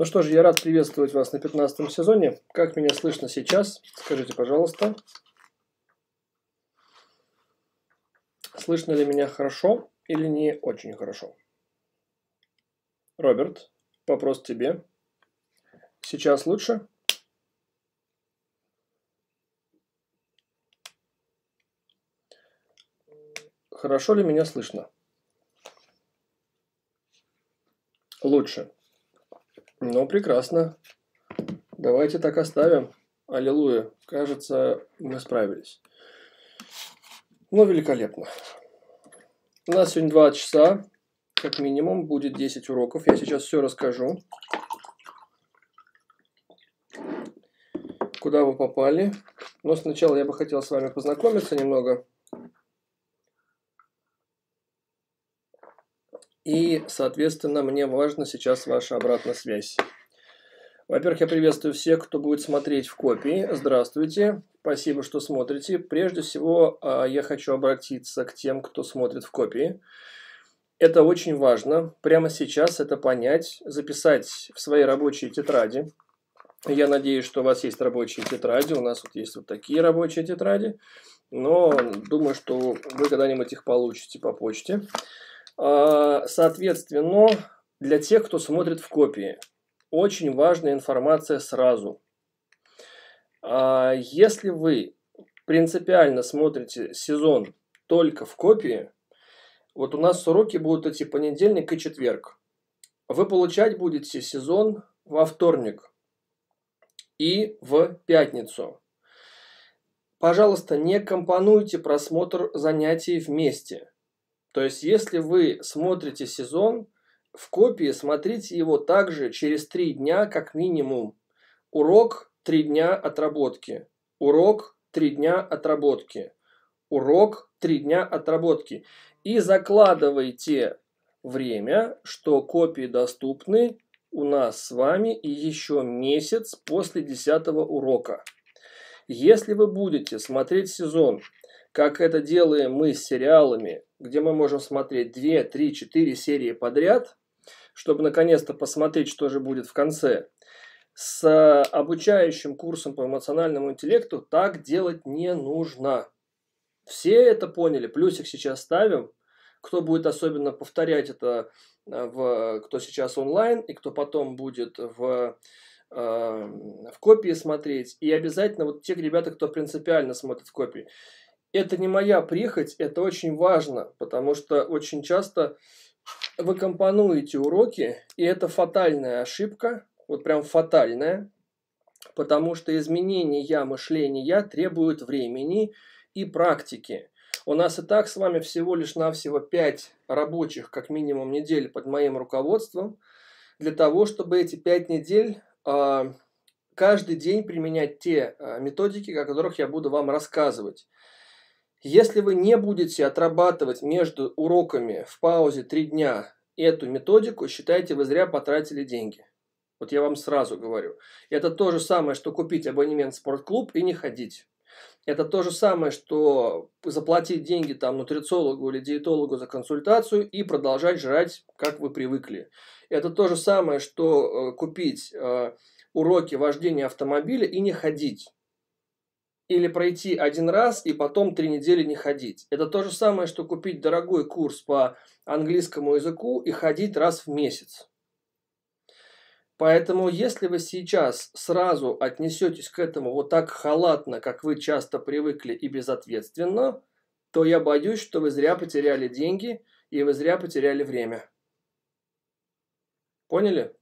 Ну что же, я рад приветствовать вас на 15-м сезоне. Как меня слышно сейчас? Скажите, пожалуйста. Слышно ли меня хорошо или не очень хорошо? Роберт, вопрос тебе. Сейчас лучше? Хорошо ли меня слышно? Лучше. Ну, прекрасно. Давайте так оставим. Аллилуйя. Кажется, мы справились. Ну, великолепно. У нас сегодня 2 часа. Как минимум будет 10 уроков. Я сейчас все расскажу. Куда вы попали. Но сначала я бы хотел с вами познакомиться немного. И, соответственно, мне важна сейчас ваша обратная связь. Во-первых, я приветствую всех, кто будет смотреть в копии. Здравствуйте. Спасибо, что смотрите. Прежде всего, я хочу обратиться к тем, кто смотрит в копии. Это очень важно. Прямо сейчас это понять, записать в своей рабочей тетради. Я надеюсь, что у вас есть рабочие тетради. У нас вот есть вот такие рабочие тетради. Но думаю, что вы когда-нибудь их получите по почте. Соответственно, для тех, кто смотрит в копии, очень важная информация сразу. Если вы принципиально смотрите сезон только в копии, вот у нас уроки будут идти понедельник и четверг. Вы получать будете сезон во вторник и в пятницу. Пожалуйста, не компонуйте просмотр занятий вместе. То есть, если вы смотрите сезон в копии, смотрите его также через 3 дня как минимум. Урок 3 дня отработки. Урок 3 дня отработки. Урок 3 дня отработки. И закладывайте время, что копии доступны у нас с вами и еще месяц после 10-го урока. Если вы будете смотреть сезон, как это делаем мы с сериалами, где мы можем смотреть 2, 3, 4 серии подряд, чтобы наконец-то посмотреть, что же будет в конце. С обучающим курсом по эмоциональному интеллекту так делать не нужно. Все это поняли, плюсик сейчас ставим. Кто будет особенно повторять это, кто сейчас онлайн и кто потом будет в копии смотреть. И обязательно вот те ребята, кто принципиально смотрит в копии. Это не моя прихоть, это очень важно, потому что очень часто вы компонуете уроки, и это фатальная ошибка, вот прям фатальная, потому что изменения мышления требуют времени и практики. У нас и так с вами всего лишь навсего 5 рабочих, как минимум, недель под моим руководством, для того, чтобы эти 5 недель каждый день применять те методики, о которых я буду вам рассказывать. Если вы не будете отрабатывать между уроками в паузе 3 дня эту методику, считайте, вы зря потратили деньги. Вот я вам сразу говорю. Это то же самое, что купить абонемент в спортклуб и не ходить. Это то же самое, что заплатить деньги там нутрициологу или диетологу за консультацию и продолжать жрать, как вы привыкли. Это то же самое, что купить уроки вождения автомобиля и не ходить. Или пройти 1 раз и потом 3 недели не ходить. Это то же самое, что купить дорогой курс по английскому языку и ходить раз в месяц. Поэтому, если вы сейчас сразу отнесетесь к этому вот так халатно, как вы часто привыкли, и безответственно, то я боюсь, что вы зря потеряли деньги и вы зря потеряли время. Поняли?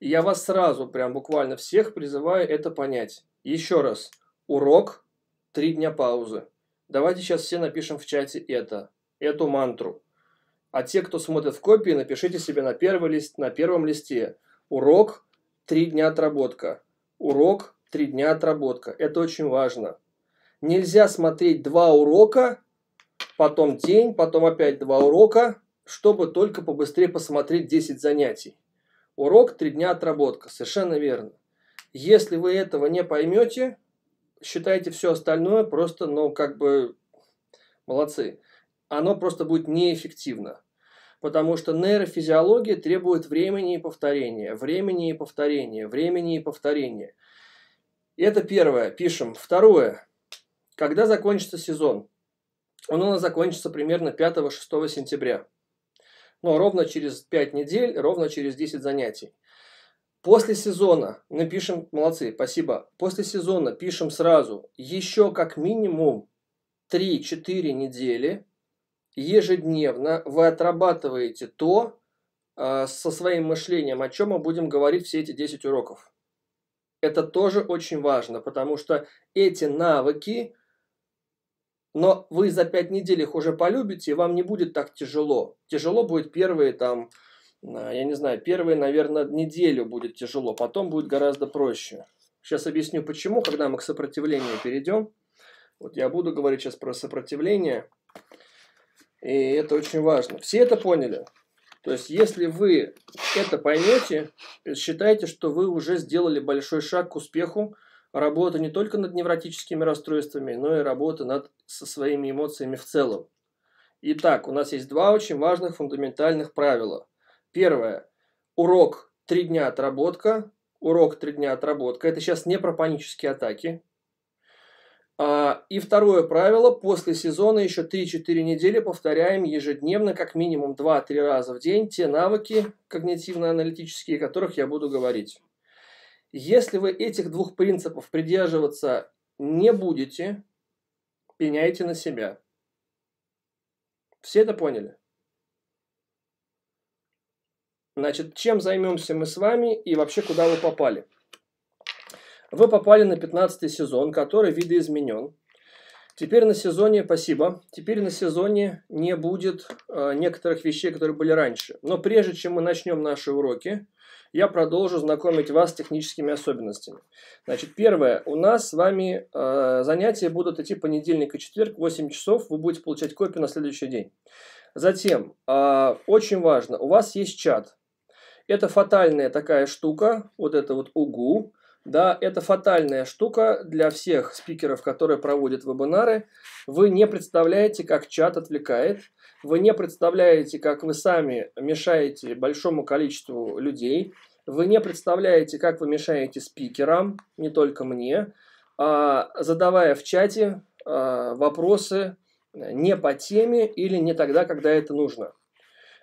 Я вас сразу, прям буквально всех призываю это понять. Еще раз. Урок, 3 дня паузы. Давайте сейчас все напишем в чате эту мантру. А те, кто смотрит в копии, напишите себе на первом листе. Урок, 3 дня отработка. Урок, 3 дня отработка. Это очень важно. Нельзя смотреть 2 урока, потом день, потом опять 2 урока, чтобы только побыстрее посмотреть 10 занятий. Урок, 3 дня отработка. Совершенно верно. Если вы этого не поймете, считайте все остальное просто, молодцы. Оно просто будет неэффективно. потому что нейрофизиология требует времени и повторения, времени и повторения, времени и повторения. Это первое, пишем. Второе, когда закончится сезон? Он у нас закончится примерно 5-6 сентября. Но ровно через 5 недель, ровно через 10 занятий. После сезона напишем, молодцы, спасибо. После сезона пишем сразу еще как минимум 3-4 недели ежедневно вы отрабатываете то со своим мышлением, о чем мы будем говорить все эти 10 уроков. Это тоже очень важно, потому что эти навыки, но вы за 5 недель их уже полюбите, и вам не будет так тяжело. Тяжело будет первые, там, я не знаю, первые, наверное, неделю будет тяжело, потом будет гораздо проще. Сейчас объясню, почему, когда мы к сопротивлению перейдем. Вот я буду говорить сейчас про сопротивление, и это очень важно. Все это поняли? То есть, если вы это поймете, считайте, что вы уже сделали большой шаг к успеху. Работа не только над невротическими расстройствами, но и работа над со своими эмоциями в целом. Итак, у нас есть два очень важных фундаментальных правила. Первое. Урок 3 дня отработка. Урок 3 дня отработка. Это сейчас не про панические атаки. И второе правило. После сезона еще 3-4 недели повторяем ежедневно, как минимум 2-3 раза в день, те навыки когнитивно-аналитические, о которых я буду говорить. Если вы этих двух принципов придерживаться не будете, пеняйте на себя. Все это поняли? Значит, чем займемся мы с вами и вообще куда вы попали? Вы попали на 15-й сезон, который видоизменен. Теперь на сезоне, спасибо, теперь на сезоне не будет некоторых вещей, которые были раньше. Но прежде чем мы начнем наши уроки, я продолжу знакомить вас с техническими особенностями. Значит, первое, у нас с вами занятия будут идти понедельник и четверг, 8 часов, вы будете получать копию на следующий день. Затем, очень важно, у вас есть чат. Это фатальная такая штука, вот это вот УГУ. Да, это фатальная штука для всех спикеров, которые проводят вебинары. Вы не представляете, как чат отвлекает. Вы не представляете, как вы сами мешаете большому количеству людей. Вы не представляете, как вы мешаете спикерам, не только мне, задавая в чате вопросы не по теме или не тогда, когда это нужно.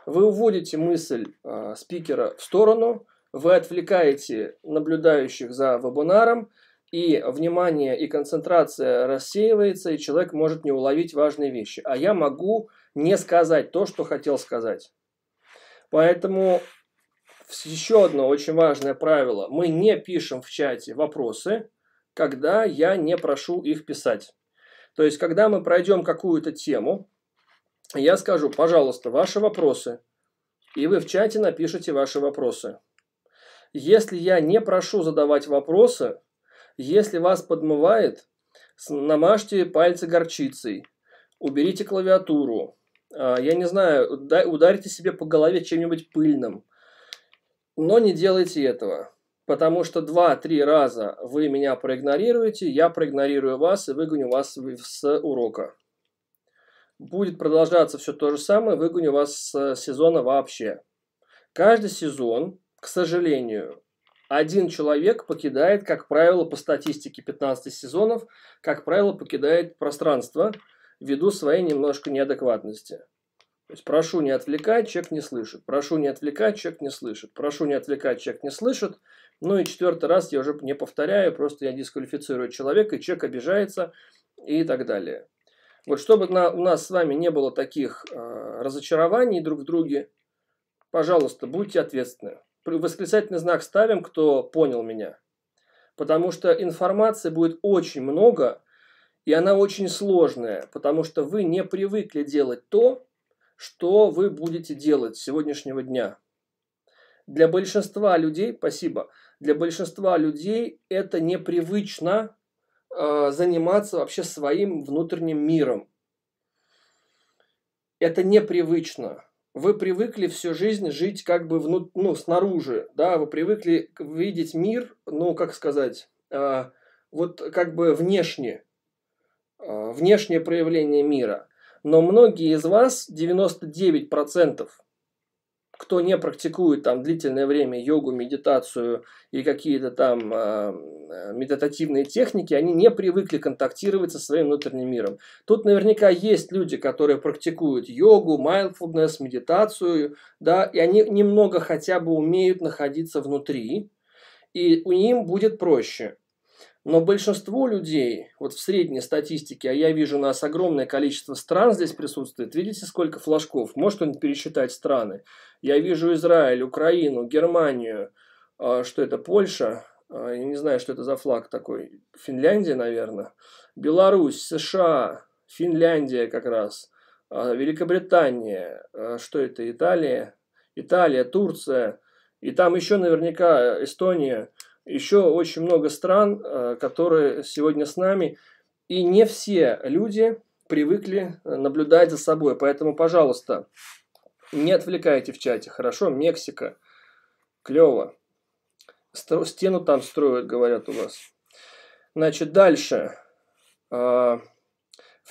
Вы уводите мысль спикера в сторону. Вы отвлекаете наблюдающих за вебинаром, и внимание и концентрация рассеивается, и человек может не уловить важные вещи. А я могу не сказать то, что хотел сказать. Поэтому еще одно очень важное правило. Мы не пишем в чате вопросы, когда я не прошу их писать. То есть, когда мы пройдем какую-то тему, я скажу, пожалуйста, ваши вопросы, и вы в чате напишите ваши вопросы. Если я не прошу задавать вопросы, если вас подмывает, намажьте пальцы горчицей, уберите клавиатуру, я не знаю, ударите себе по голове чем-нибудь пыльным. Но не делайте этого, потому что 2-3 раза вы меня проигнорируете, я проигнорирую вас и выгоню вас с урока. Будет продолжаться все то же самое, выгоню вас с сезона вообще. Каждый сезон... К сожалению, один человек покидает, как правило, по статистике 15 сезонов, как правило, покидает пространство ввиду своей немножко неадекватности. То есть прошу не отвлекать, человек не слышит. Прошу не отвлекать, человек не слышит. Прошу не отвлекать, человек не слышит. Ну и четвертый раз я уже не повторяю, просто я дисквалифицирую человека, и человек обижается и так далее. Вот чтобы у нас с вами не было таких разочарований друг в друге, пожалуйста, будьте ответственны. Восклицательный знак ставим, кто понял меня. Потому что информации будет очень много, и она очень сложная, потому что вы не привыкли делать то, что вы будете делать с сегодняшнего дня. Для большинства людей, спасибо, для большинства людей это непривычно заниматься вообще своим внутренним миром. Это непривычно. Вы привыкли всю жизнь жить как бы снаружи, да, вы привыкли видеть мир, ну, как сказать, вот как бы внешне, внешнее проявление мира. Но многие из вас, 99%, кто не практикует там длительное время йогу, медитацию и какие-то там медитативные техники, они не привыкли контактировать со своим внутренним миром. Тут наверняка есть люди, которые практикуют йогу, mindfulness, медитацию, да, и они немного хотя бы умеют находиться внутри, и у них будет проще. Но большинство людей, вот в средней статистике, а я вижу, у нас огромное количество стран здесь присутствует, видите, сколько флажков, может он пересчитать страны. Я вижу Израиль, Украину, Германию, что это Польша, я не знаю, что это за флаг такой, Финляндия, наверное, Беларусь, США, Финляндия как раз, Великобритания, что это, Италия, Турция, и там еще наверняка Эстония. Еще очень много стран, которые сегодня с нами, и не все люди привыкли наблюдать за собой. Поэтому, пожалуйста, не отвлекайте в чате, хорошо? Мексика, клево. Стену там строят, говорят у вас. Значит, дальше. В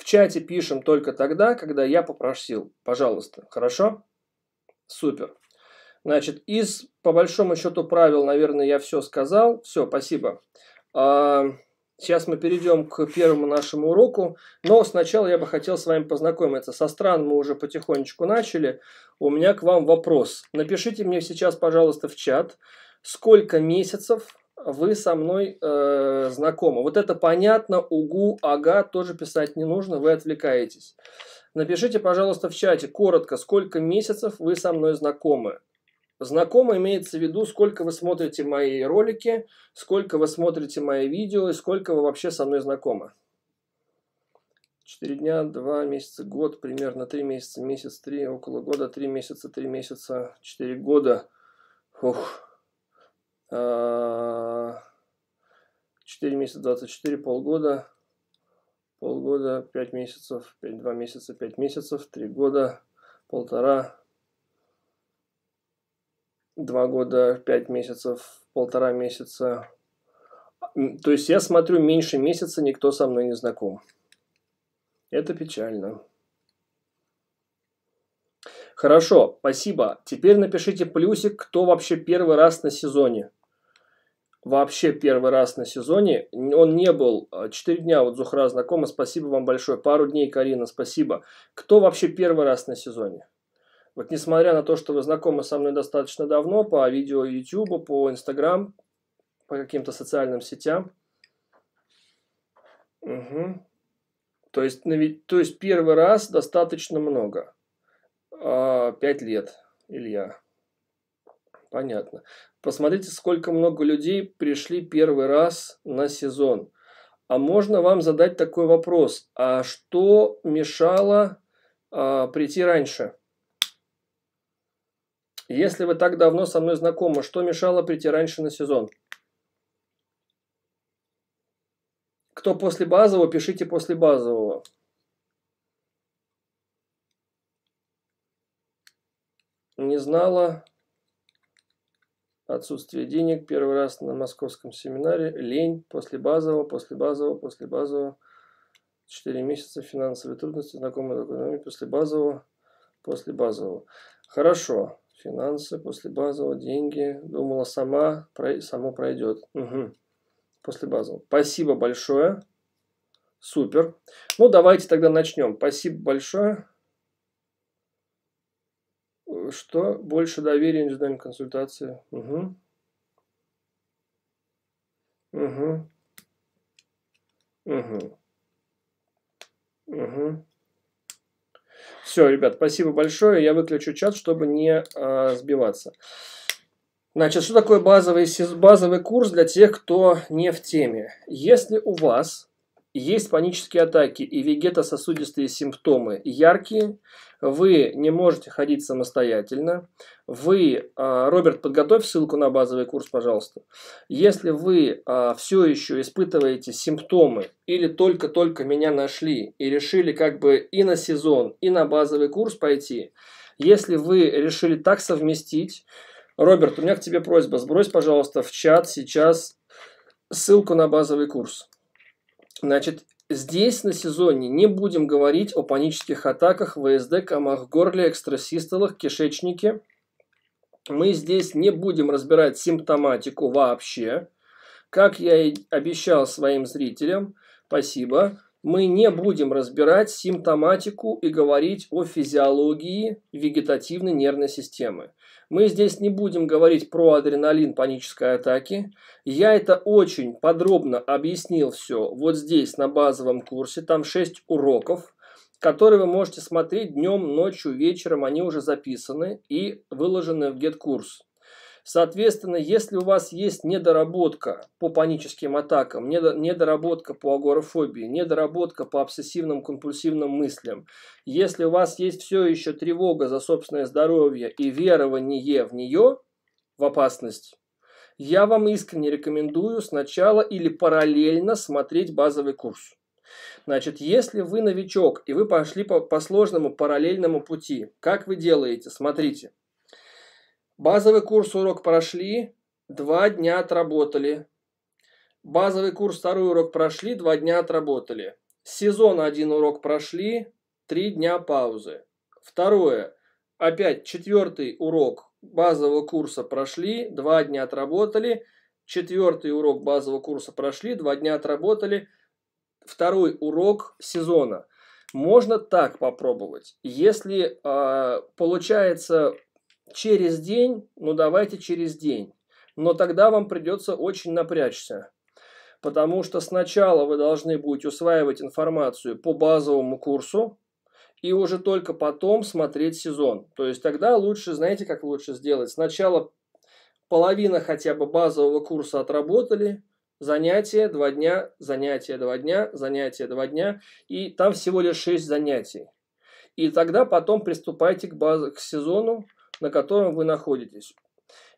чате пишем только тогда, когда я попросил. Пожалуйста, хорошо? Супер. Значит, из, по большому счету, правил, наверное, я все сказал. Все, спасибо. Сейчас мы перейдем к первому нашему уроку. Но сначала я бы хотел с вами познакомиться. Со стран мы уже потихонечку начали. У меня к вам вопрос. Напишите мне сейчас, пожалуйста, в чат, сколько месяцев вы со мной знакомы. Вот это понятно, угу, ага, тоже писать не нужно, вы отвлекаетесь. Напишите, пожалуйста, в чате коротко, сколько месяцев вы со мной знакомы. Знакомо имеется в виду, сколько вы смотрите мои ролики, сколько вы смотрите мои видео и сколько вы вообще со мной знакомы. 4 дня, 2 месяца, год, примерно 3 месяца, месяц, 3, около года, 3 месяца, 4 года. Фух. 4 месяца, 24, полгода, 5 месяцев, 5, 2 месяца, 5 месяцев, 3 года, 1,5 года. 2 года, 5 месяцев, 1,5 месяца. То есть я смотрю, меньше месяца никто со мной не знаком. Это печально. Хорошо, спасибо. Теперь напишите плюсик, кто вообще первый раз на сезоне. Вообще первый раз на сезоне. Он не был 4 дня, вот Зухра знакома, спасибо вам большое. Пару дней, Карина, спасибо. Кто вообще первый раз на сезоне? Вот несмотря на то, что вы знакомы со мной достаточно давно по видео YouTube, по Instagram, по каким-то социальным сетям. Угу. То есть первый раз достаточно много. 5 лет, Илья. Понятно. Посмотрите, сколько много людей пришли первый раз на сезон. А можно вам задать такой вопрос. А что мешало прийти раньше? Если вы так давно со мной знакомы, что мешало прийти раньше на сезон? Кто после базового, пишите после базового. Не знала. Отсутствие денег. Первый раз на московском семинаре. Лень. После базового, после базового, после базового. 4 месяца. Финансовые трудности. Знакомые экономики. После базового, после базового. Хорошо. Финансы, после базового, деньги. Думала, само пройдет. Угу. После базового. Спасибо большое. Супер. Ну, давайте тогда начнем. Спасибо большое. Что? Больше доверия, индивидуальной консультации. Угу. Угу. Угу. Угу. Все, ребят, спасибо большое. Я выключу чат, чтобы не сбиваться. Значит, что такое базовый курс для тех, кто не в теме? Если у вас есть панические атаки и вегетососудистые симптомы яркие, вы не можете ходить самостоятельно, вы, Роберт, подготовь ссылку на базовый курс, пожалуйста. Если вы все еще испытываете симптомы или только-только меня нашли и решили как бы и на сезон, и на базовый курс пойти, если вы решили так совместить, Роберт, у меня к тебе просьба, сбрось, пожалуйста, в чат сейчас ссылку на базовый курс. Значит, здесь на сезоне не будем говорить о панических атаках, ВСД, комах в горле, экстрасистолах, кишечнике мы здесь не будем разбирать симптоматику вообще. Как я и обещал своим зрителям, спасибо, мы не будем разбирать симптоматику и говорить о физиологии вегетативной нервной системы. Мы здесь не будем говорить про адреналин панической атаки. Я это очень подробно объяснил все вот здесь на базовом курсе. Там 6 уроков, которые вы можете смотреть днем, ночью, вечером. Они уже записаны и выложены в GetCourse. Соответственно, если у вас есть недоработка по паническим атакам, недоработка по агорафобии, недоработка по обсессивным компульсивным мыслям, если у вас есть все еще тревога за собственное здоровье и верование в нее, в опасность, я вам искренне рекомендую сначала или параллельно смотреть базовый курс. Значит, если вы новичок и вы пошли по сложному параллельному пути, как вы делаете? Смотрите. Базовый курс урок прошли, 2 дня отработали. Базовый курс второй урок прошли, 2 дня отработали. Сезон 1 урок прошли, 3 дня паузы. Второе, опять 4-й урок базового курса прошли, 2 дня отработали. 4-й урок базового курса прошли, 2 дня отработали. 2-й урок сезона. Можно так попробовать. Если получается... Через день, ну давайте через день. Но тогда вам придется очень напрячься. Потому что сначала вы должны будете усваивать информацию по базовому курсу. И уже только потом смотреть сезон. То есть тогда лучше, знаете, как лучше сделать? Сначала половина хотя бы базового курса отработали. Занятия 2 дня, занятия 2 дня, занятия 2 дня. И там всего лишь 6 занятий. И тогда потом приступайте к сезону, на котором вы находитесь.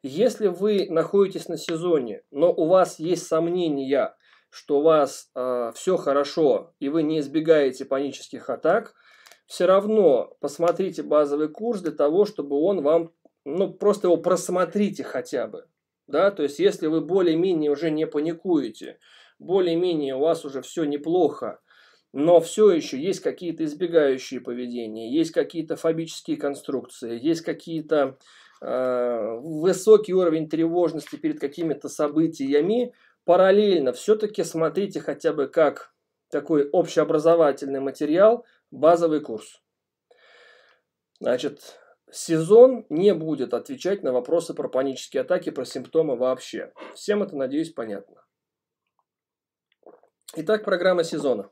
Если вы находитесь на сезоне, но у вас есть сомнения, что у вас все хорошо и вы не избегаете панических атак, все равно посмотрите базовый курс для того, чтобы он вам, ну просто его просмотрите хотя бы. Да? То есть если вы более-менее уже не паникуете, более-менее у вас уже все неплохо, но все еще есть какие-то избегающие поведения, есть какие-то фобические конструкции, есть какие-то высокий уровень тревожности перед какими-то событиями, параллельно все-таки смотрите хотя бы как такой общеобразовательный материал, базовый курс. Значит, сезон не будет отвечать на вопросы про панические атаки, про симптомы вообще. Всем это, надеюсь, понятно. Итак, программа сезона.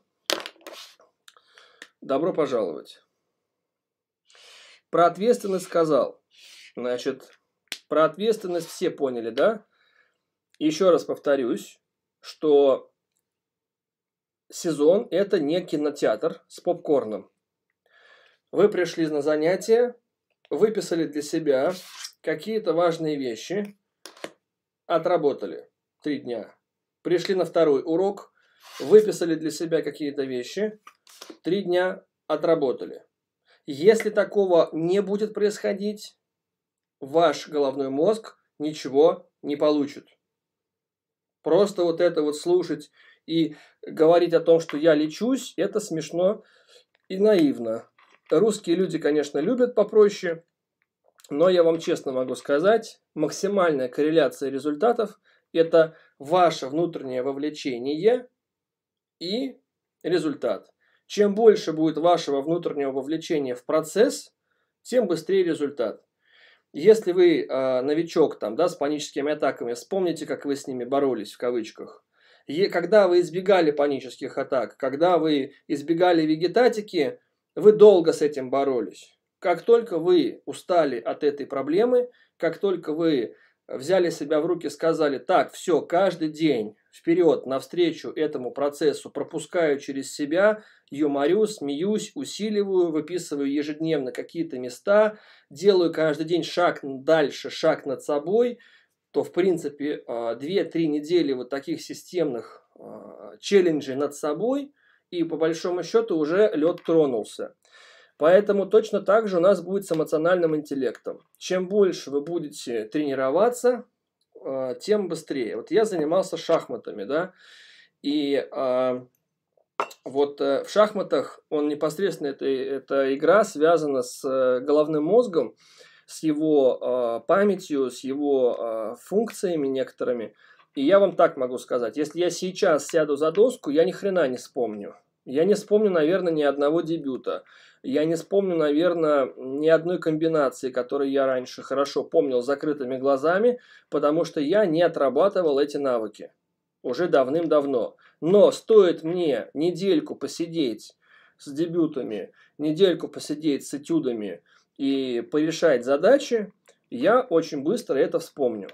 Добро пожаловать. Про ответственность сказал. Значит, про ответственность все поняли, да? Еще раз повторюсь, что сезон – это не кинотеатр с попкорном. Вы пришли на занятия, выписали для себя какие-то важные вещи, отработали 3 дня. Пришли на второй урок, выписали для себя какие-то вещи, 3 дня отработали. Если такого не будет происходить, ваш головной мозг ничего не получит. Просто вот это вот слушать и говорить о том, что я лечусь, это смешно и наивно. Русские люди, конечно, любят попроще, но я вам честно могу сказать, максимальная корреляция результатов – это ваше внутреннее вовлечение и результат. Чем больше будет вашего внутреннего вовлечения в процесс, тем быстрее результат. Если вы новичок там, да, с паническими атаками, вспомните, как вы с ними боролись, в кавычках. И когда вы избегали панических атак, когда вы избегали вегетатики, вы долго с этим боролись. Как только вы устали от этой проблемы, как только вы взяли себя в руки, сказали, так, все, каждый день вперед, навстречу этому процессу, пропускаю через себя, юморю, смеюсь, усиливаю, выписываю ежедневно какие-то места, делаю каждый день шаг дальше, шаг над собой, то, в принципе, 2-3 недели вот таких системных челленджей над собой, и по большому счету уже лед тронулся. Поэтому точно так же у нас будет с эмоциональным интеллектом. Чем больше вы будете тренироваться, тем быстрее. Вот я занимался шахматами, да, и вот в шахматах, он непосредственно, эта игра связана с головным мозгом, с его памятью, с его функциями некоторыми. И я вам так могу сказать, если я сейчас сяду за доску, я ни хрена не вспомню. Я не вспомню, наверное, ни одного дебюта. Я не вспомню, наверное, ни одной комбинации, которую я раньше хорошо помнил закрытыми глазами, потому что я не отрабатывал эти навыки уже давным-давно. Но стоит мне недельку посидеть с дебютами, недельку посидеть с этюдами и порешать задачи, я очень быстро это вспомню.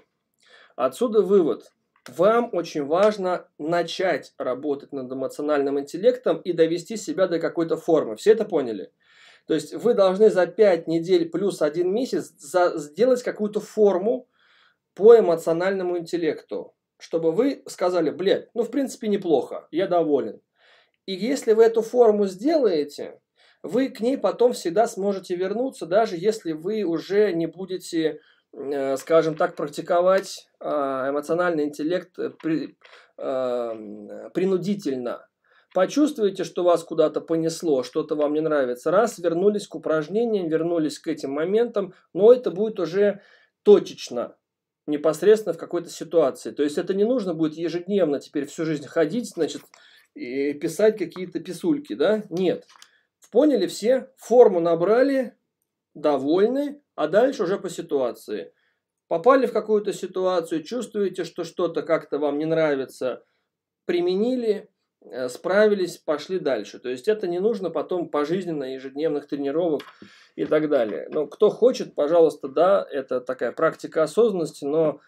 Отсюда вывод. Вам очень важно начать работать над эмоциональным интеллектом и довести себя до какой-то формы. Все это поняли? То есть вы должны за 5 недель плюс 1 месяц сделать какую-то форму по эмоциональному интеллекту, чтобы вы сказали, блядь, ну в принципе неплохо, я доволен. И если вы эту форму сделаете, вы к ней потом всегда сможете вернуться, даже если вы уже не будете, скажем так, практиковать эмоциональный интеллект принудительно. Почувствуете, что вас куда-то понесло, что-то вам не нравится. Раз, вернулись к упражнениям, вернулись к этим моментам, но это будет уже точечно, непосредственно в какой-то ситуации. То есть это не нужно будет ежедневно теперь всю жизнь ходить, значит, и писать какие-то писульки, да? Нет. Поняли все? Форму набрали, довольны, а дальше уже по ситуации. Попали в какую-то ситуацию, чувствуете, что что-то как-то вам не нравится, применили, справились, пошли дальше. То есть это не нужно потом пожизненно ежедневных тренировок и так далее. Но кто хочет, пожалуйста, да, это такая практика осознанности, но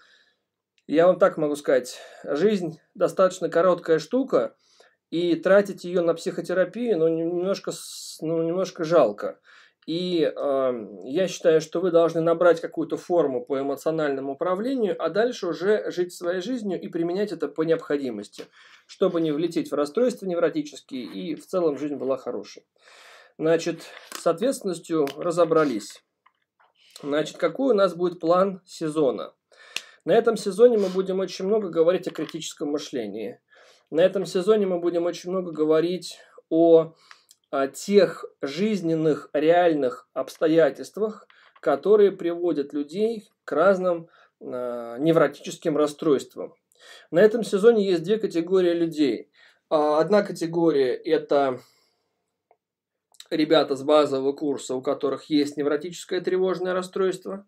я вам так могу сказать, жизнь достаточно короткая штука, и тратить ее на психотерапию, ну, немножко жалко. И я считаю, что вы должны набрать какую-то форму по эмоциональному управлению, а дальше уже жить своей жизнью и применять это по необходимости, чтобы не влететь в расстройства невротические и в целом жизнь была хорошей. Значит, с ответственностью разобрались. Значит, какой у нас будет план сезона? На этом сезоне мы будем очень много говорить о критическом мышлении. На этом сезоне мы будем очень много говорить о тех жизненных, реальных обстоятельствах, которые приводят людей к разным невротическим расстройствам. На этом сезоне есть две категории людей. Одна категория – это ребята с базового курса, у которых есть невротическое тревожное расстройство.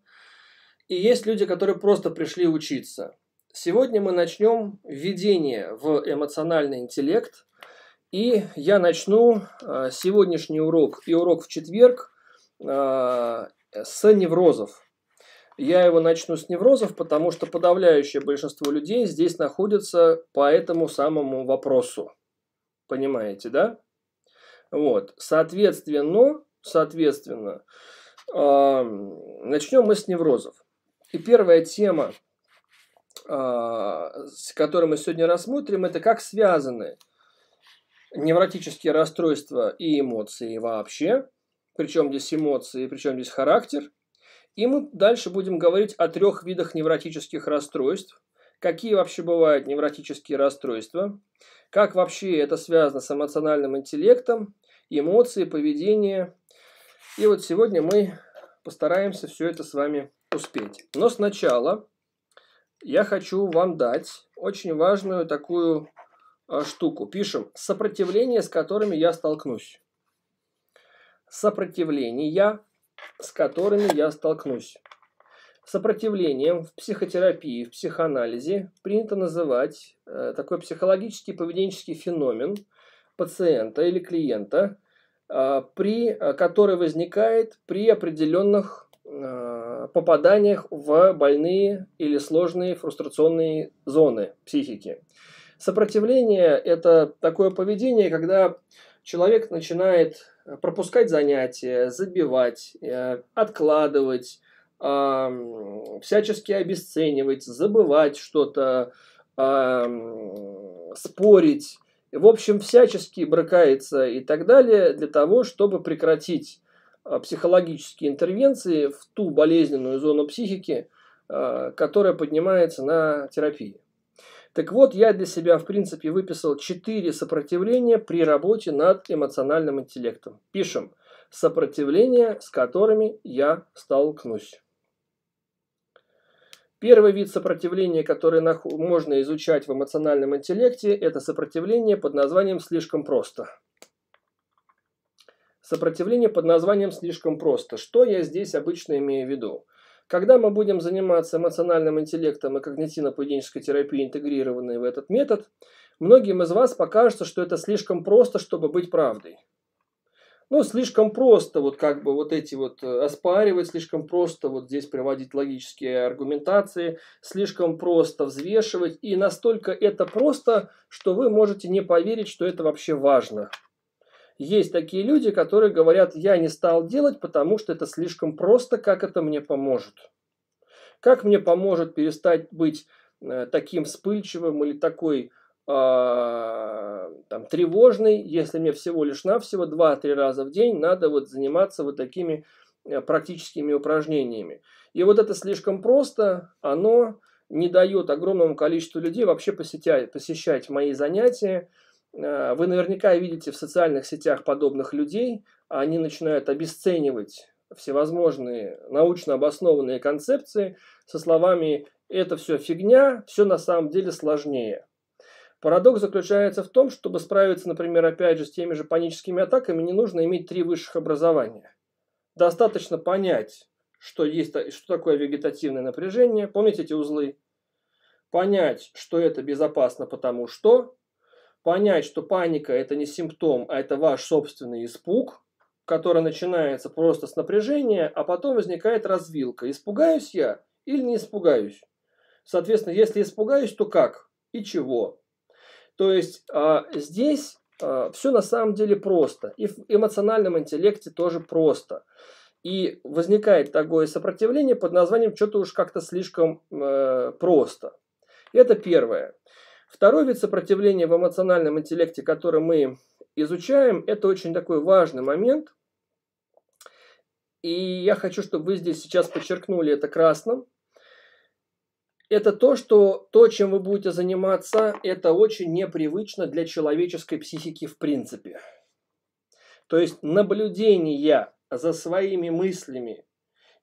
И есть люди, которые просто пришли учиться. Сегодня мы начнем введение в эмоциональный интеллект. И я начну сегодняшний урок и урок в четверг с неврозов. Я его начну с неврозов, потому что подавляющее большинство людей здесь находится по этому самому вопросу. Понимаете, да? Вот. Соответственно, начнем мы с неврозов. И первая тема, которую мы сегодня рассмотрим, это как связаны невротические расстройства и эмоции вообще, причем здесь эмоции, причем здесь характер. И мы дальше будем говорить о 3 видах невротических расстройств. Какие вообще бывают невротические расстройства, как вообще это связано с эмоциональным интеллектом, эмоции, поведение. И вот сегодня мы постараемся все это с вами успеть. Но сначала я хочу вам дать очень важную такую штуку. Пишем сопротивление, с которыми я столкнусь. Сопротивления, с которыми я столкнусь. Сопротивлением в психотерапии, в психоанализе принято называть такой психологический поведенческий феномен пациента или клиента, который возникает при определенных попаданиях в больные или сложные фрустрационные зоны психики. Сопротивление – это такое поведение, когда человек начинает пропускать занятия, забивать, откладывать, всячески обесценивать, забывать что-то, спорить. В общем, всячески брыкается и так далее для того, чтобы прекратить психологические интервенции в ту болезненную зону психики, которая поднимается на терапии. Так вот, я для себя, в принципе, выписал 4 сопротивления при работе над эмоциональным интеллектом. Пишем сопротивления, с которыми я столкнусь. Первый вид сопротивления, который можно изучать в эмоциональном интеллекте, это сопротивление под названием «слишком просто». Сопротивление под названием «слишком просто». Что я здесь обычно имею в виду? Когда мы будем заниматься эмоциональным интеллектом и когнитивно-поведенческой терапией, интегрированной в этот метод, многим из вас покажется, что это слишком просто, чтобы быть правдой. Ну, слишком просто вот как бы вот эти вот оспаривать, слишком просто вот здесь приводить логические аргументации, слишком просто взвешивать. И настолько это просто, что вы можете не поверить, что это вообще важно. Есть такие люди, которые говорят, я не стал делать, потому что это слишком просто, как это мне поможет. Как мне поможет перестать быть таким вспыльчивым или такой... там, тревожный, если мне всего лишь навсего 2-3 раза в день надо вот заниматься вот такими практическими упражнениями. И вот это слишком просто, оно не дает огромному количеству людей вообще посещать мои занятия. Вы наверняка видите в социальных сетях подобных людей, они начинают обесценивать всевозможные научно обоснованные концепции со словами «это все фигня, все на самом деле сложнее». Парадокс заключается в том, чтобы справиться, например, опять же, с теми же паническими атаками, не нужно иметь 3 высших образования. Достаточно понять, что такое вегетативное напряжение, помните эти узлы? Понять, что это безопасно, потому что. Понять, что паника – это не симптом, а это ваш собственный испуг, который начинается просто с напряжения, а потом возникает развилка. Испугаюсь я или не испугаюсь? Соответственно, если испугаюсь, то как и чего? То есть здесь все на самом деле просто. И в эмоциональном интеллекте тоже просто. И возникает такое сопротивление под названием «что-то уж как-то слишком просто». Это первое. Второй вид сопротивления в эмоциональном интеллекте, который мы изучаем, это очень такой важный момент. И я хочу, чтобы вы здесь сейчас подчеркнули это красным. Это то, чем вы будете заниматься, это очень непривычно для человеческой психики в принципе. То есть наблюдение за своими мыслями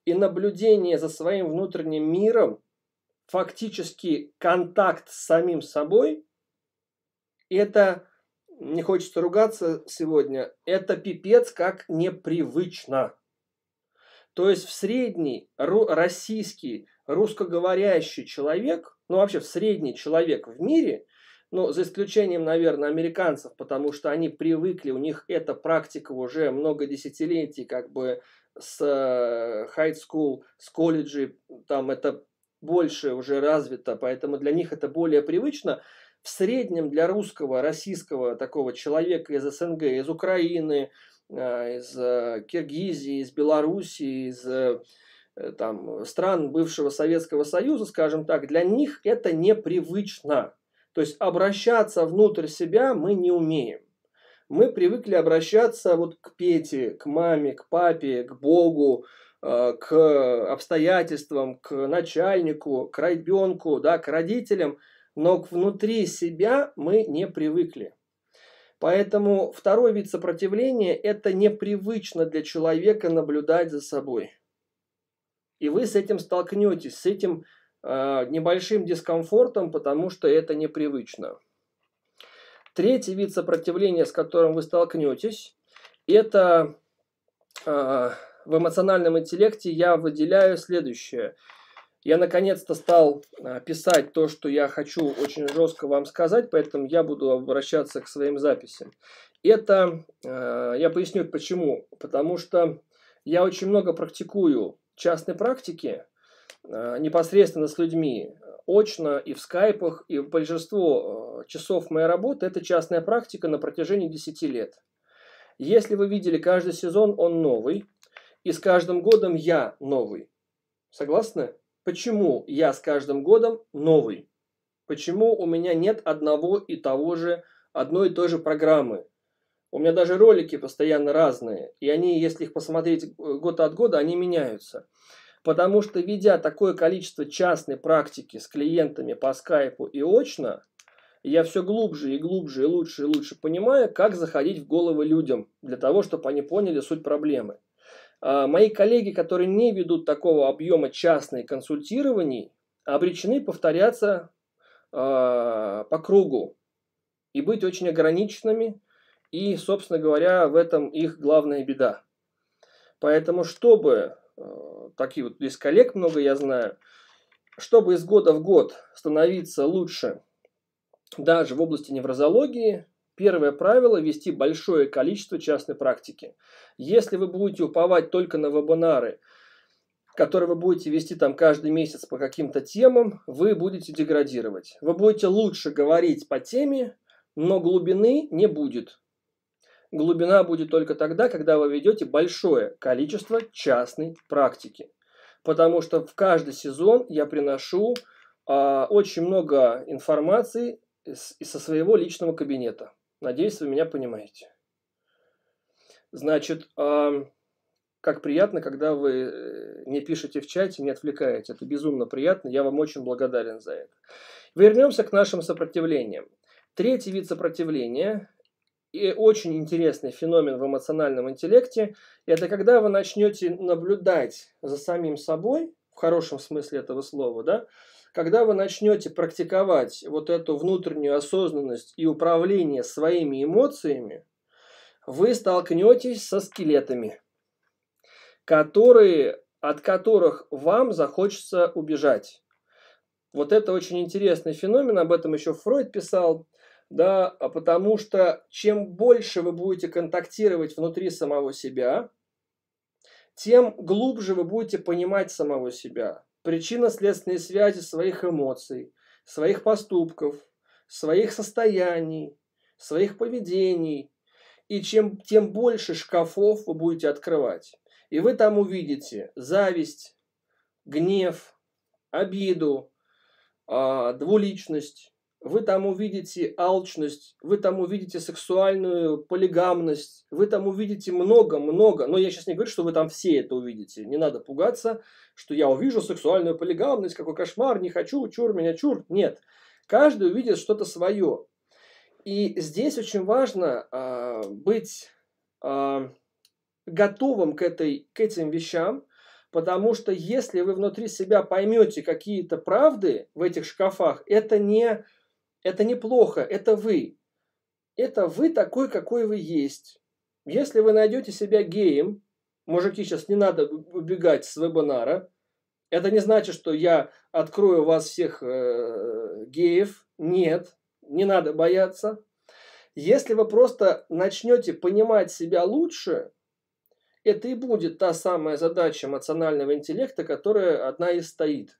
и наблюдение за своим внутренним миром, фактически контакт с самим собой, это, не хочется ругаться сегодня, это пипец как непривычно. То есть в средний российский русскоговорящий человек, ну вообще в средний человек в мире, ну за исключением, наверное, американцев, потому что они привыкли, у них эта практика уже много десятилетий, как бы с high school, с колледжей, там это больше уже развито, поэтому для них это более привычно. В среднем для русского, российского такого человека из СНГ, из Украины, из Киргизии, из Белоруссии, из... там, стран бывшего Советского Союза, скажем так, для них это непривычно. То есть обращаться внутрь себя мы не умеем. Мы привыкли обращаться вот к Пете, к маме, к папе, к Богу, к обстоятельствам, к начальнику, к ребенку, да, к родителям, но внутри себя мы не привыкли. Поэтому второй вид сопротивления – это непривычно для человека наблюдать за собой. И вы с этим столкнетесь, с этим небольшим дискомфортом, потому что это непривычно. Третий вид сопротивления, с которым вы столкнетесь, это в эмоциональном интеллекте я выделяю следующее. Я наконец-то стал писать то, что я хочу очень жестко вам сказать, поэтому я буду обращаться к своим записям. Это, я поясню почему, потому что я очень много практикую частной практики непосредственно с людьми, очно и в скайпах, и большинство часов моей работы – это частная практика на протяжении 10 лет. Если вы видели, каждый сезон он новый, и с каждым годом я новый. Согласны? Почему я с каждым годом новый? Почему у меня нет одной и той же программы? У меня даже ролики постоянно разные, и они, если их посмотреть год от года, они меняются. Потому что, ведя такое количество частной практики с клиентами по скайпу и очно, я все глубже и глубже, и лучше понимаю, как заходить в головы людям, для того, чтобы они поняли суть проблемы. Мои коллеги, которые не ведут такого объема частных консультирований, обречены повторяться по кругу и быть очень ограниченными, и, собственно говоря, в этом их главная беда. Поэтому, чтобы, такие вот здесь коллег много, я знаю, чтобы из года в год становиться лучше даже в области неврозологии, первое правило – вести большое количество частной практики. Если вы будете уповать только на вебинары, которые вы будете вести там каждый месяц по каким-то темам, вы будете деградировать. Вы будете лучше говорить по теме, но глубины не будет. Глубина будет только тогда, когда вы ведете большое количество частной практики. Потому что в каждый сезон я приношу очень много информации со своего личного кабинета. Надеюсь, вы меня понимаете. Значит, как приятно, когда вы не пишете в чате, не отвлекаете. Это безумно приятно, я вам очень благодарен за это. Вернемся к нашим сопротивлениям. Третий вид сопротивления и очень интересный феномен в эмоциональном интеллекте – это когда вы начнете наблюдать за самим собой, в хорошем смысле этого слова, да, когда вы начнете практиковать вот эту внутреннюю осознанность и управление своими эмоциями, вы столкнетесь со скелетами, от которых вам захочется убежать. Вот это очень интересный феномен, об этом еще Фройд писал, да, потому что чем больше вы будете контактировать внутри самого себя, тем глубже вы будете понимать самого себя, причинно-следственные связи своих эмоций, своих поступков, своих состояний, своих поведений. И тем больше шкафов вы будете открывать. И вы там увидите зависть, гнев, обиду, двуличность. Вы там увидите алчность, вы там увидите сексуальную полигамность, вы там увидите много-много. Но я сейчас не говорю, что вы там все это увидите. Не надо пугаться, что я увижу сексуальную полигамность, какой кошмар, не хочу, чур меня, чур. Нет, каждый увидит что-то свое. И здесь очень важно быть готовым к этим вещам, потому что если вы внутри себя поймете какие-то правды в этих шкафах, это неплохо, это вы. Это вы такой, какой вы есть. Если вы найдете себя геем, мужики, сейчас не надо убегать с вебинара, это не значит, что я открою вас всех геев. Нет, не надо бояться. Если вы просто начнете понимать себя лучше, это и будет та самая задача эмоционального интеллекта, которая одна из стоит.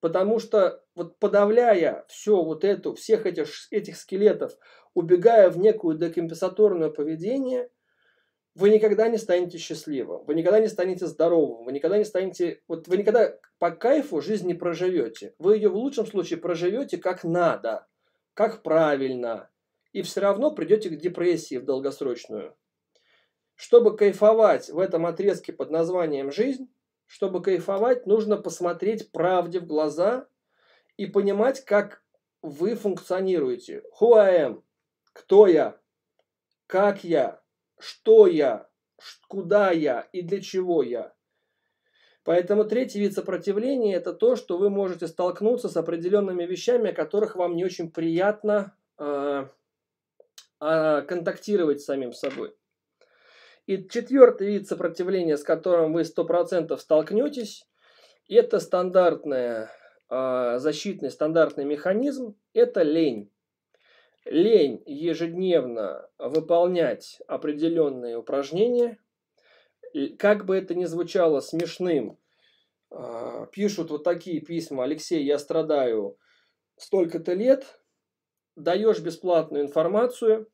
Потому что вот подавляя все вот эту, всех этих скелетов, убегая в некую декомпенсаторное поведение, вы никогда не станете счастливым, вы никогда не станете здоровым, вы никогда не станете, вот вы никогда по кайфу жизнь не проживете. Вы ее в лучшем случае проживете как надо, как правильно, и все равно придете к депрессии в долгосрочную. Чтобы кайфовать в этом отрезке под названием «Жизнь», чтобы кайфовать, нужно посмотреть правде в глаза и понимать, как вы функционируете. Who I am? Кто я? Как я? Что я? Куда я? И для чего я? Поэтому третий вид сопротивления – это то, что вы можете столкнуться с определенными вещами, о которых вам не очень приятно контактировать с самим собой. И четвертый вид сопротивления, с которым вы 100% столкнетесь, это стандартный защитный, стандартный механизм, это лень. Лень ежедневно выполнять определенные упражнения. Как бы это ни звучало смешным, пишут вот такие письма: «Алексей, я страдаю столько-то лет, даешь бесплатную информацию».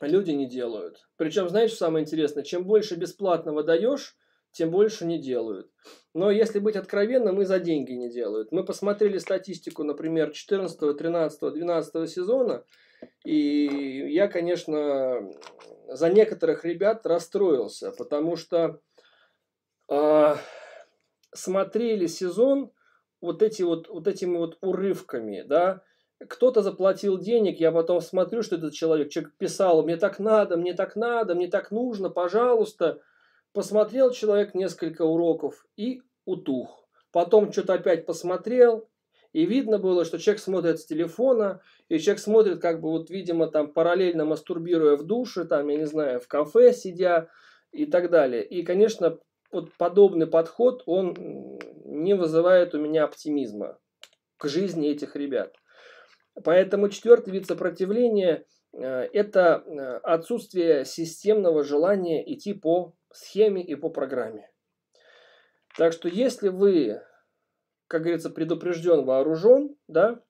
Люди не делают. Причем, знаешь, что самое интересное? Чем больше бесплатного даешь, тем больше не делают. Но если быть откровенным, и за деньги не делают. Мы посмотрели статистику, например, 14, 13, 12 сезона, и я, конечно, за некоторых ребят расстроился, потому что смотрели сезон вот этими урывками, да. Кто-то заплатил денег, я потом смотрю, что этот человек писал: «Мне так надо, мне так надо, мне так нужно, пожалуйста». Посмотрел человек несколько уроков и утух. потом что-то опять посмотрел, и видно было, что человек смотрит с телефона, и человек смотрит, как бы, вот, видимо, там, параллельно мастурбируя в душе, там, я не знаю, в кафе сидя и так далее. И, конечно, вот подобный подход, он не вызывает у меня оптимизма к жизни этих ребят. Поэтому четвертый вид сопротивления – это отсутствие системного желания идти по схеме и по программе. Так что если вы, как говорится, предупрежден, вооружен, да,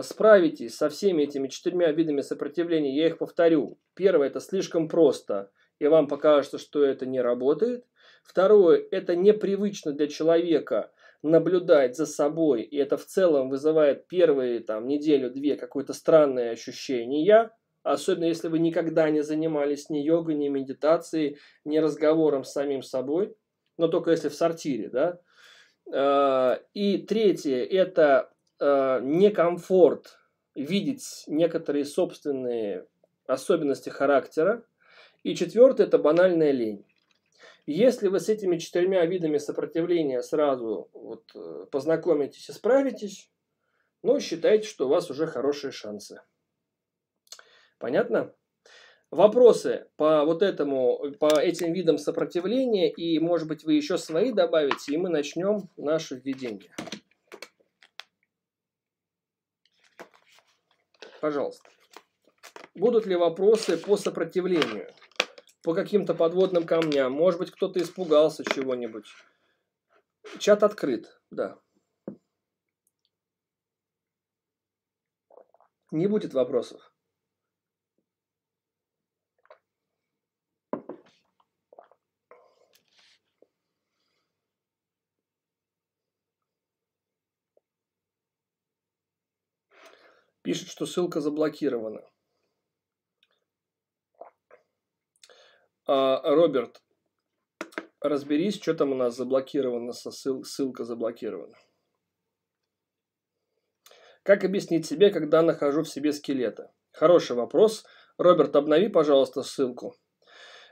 справитесь со всеми этими четырьмя видами сопротивления, я их повторю. Первое – это слишком просто, и вам покажется, что это не работает. Второе – это непривычно для человека наблюдать за собой, и это в целом вызывает первые там неделю-две какое-то странное ощущение, особенно если вы никогда не занимались ни йогой, ни медитацией, ни разговором с самим собой, но только если в сортире, да. И третье – это некомфорт видеть некоторые собственные особенности характера. И четвертое – это банальная лень. Если вы с этими четырьмя видами сопротивления сразу вот познакомитесь и справитесь, ну, считайте, что у вас уже хорошие шансы. Понятно? Вопросы по этим видам сопротивления, и, может быть, вы еще свои добавите, и мы начнем наше введение. Пожалуйста. Будут ли вопросы по сопротивлению? По каким-то подводным камням. Может быть, кто-то испугался чего-нибудь. Чат открыт, да. Не будет вопросов. Пишет, что ссылка заблокирована. Роберт, разберись, что там у нас заблокировано, ссылка заблокирована. Как объяснить себе, когда нахожу в себе скелета? Хороший вопрос. Роберт, обнови, пожалуйста, ссылку.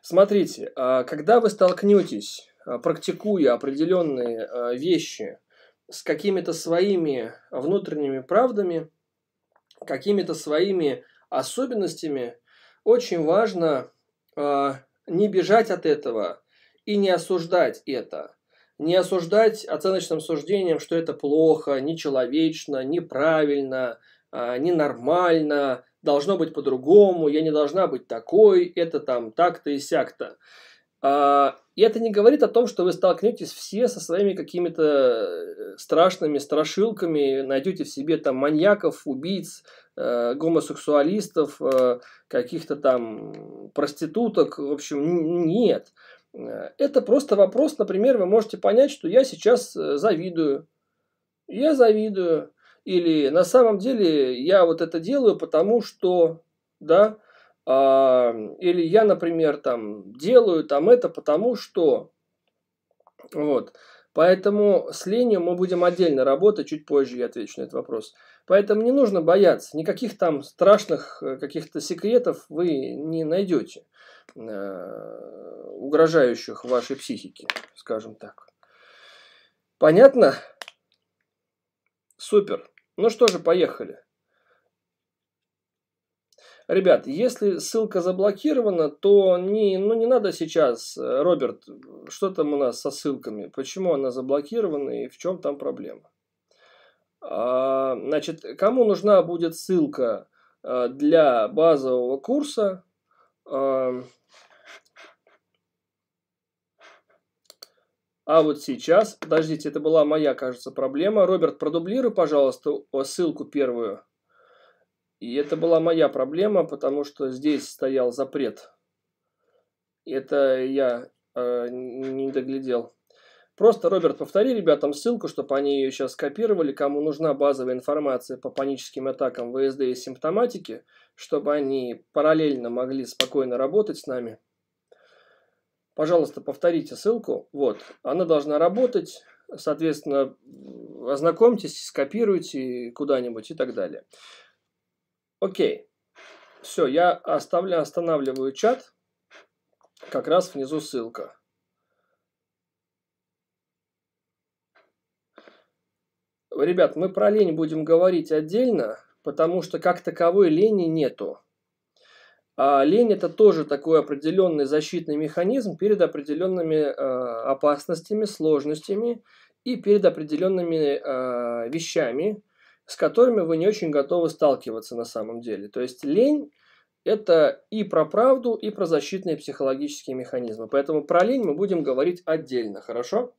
Смотрите, когда вы столкнетесь, практикуя определенные вещи с какими-то своими внутренними правдами, какими-то своими особенностями, очень важно не бежать от этого и не осуждать это. Не осуждать оценочным суждением, что это плохо, нечеловечно, неправильно, ненормально, должно быть по-другому, я не должна быть такой, это там так-то и сяк-то. И это не говорит о том, что вы столкнетесь все со своими какими-то страшными страшилками, найдете в себе там маньяков, убийц, гомосексуалистов, каких-то там проституток. В общем, нет. Это просто вопрос, например, вы можете понять, что я сейчас завидую. Я завидую. Или на самом деле я вот это делаю, потому что, да, или я, например, там делаю там это потому что. Вот. Поэтому с ленью мы будем отдельно работать, чуть позже я отвечу на этот вопрос. Поэтому не нужно бояться, никаких там страшных каких-то секретов вы не найдете, угрожающих вашей психике, скажем так. Понятно? Супер. Ну что же, поехали. Ребят, если ссылка заблокирована, то не надо сейчас, Роберт, что там у нас со ссылками, почему она заблокирована и в чем там проблема. Значит, кому нужна будет ссылка для базового курса, а вот сейчас, подождите, это была моя, кажется, проблема. Роберт, продублируй, пожалуйста, ссылку первую. И это была моя проблема, потому что здесь стоял запрет. Это я не доглядел. Просто, Роберт, повтори ребятам ссылку, чтобы они ее сейчас скопировали, кому нужна базовая информация по паническим атакам, ВСД и симптоматике, чтобы они параллельно могли спокойно работать с нами. Пожалуйста, повторите ссылку. Вот, она должна работать. Соответственно, ознакомьтесь, скопируйте куда-нибудь и так далее. Окей, все, я останавливаю чат, как раз внизу ссылка. Ребят, мы про лень будем говорить отдельно, потому что как таковой лени нету. А лень – это тоже такой определенный защитный механизм перед определенными опасностями, сложностями и перед определенными вещами, с которыми вы не очень готовы сталкиваться на самом деле. То есть лень – это и про правду, и про защитные психологические механизмы. Поэтому про лень мы будем говорить отдельно, хорошо?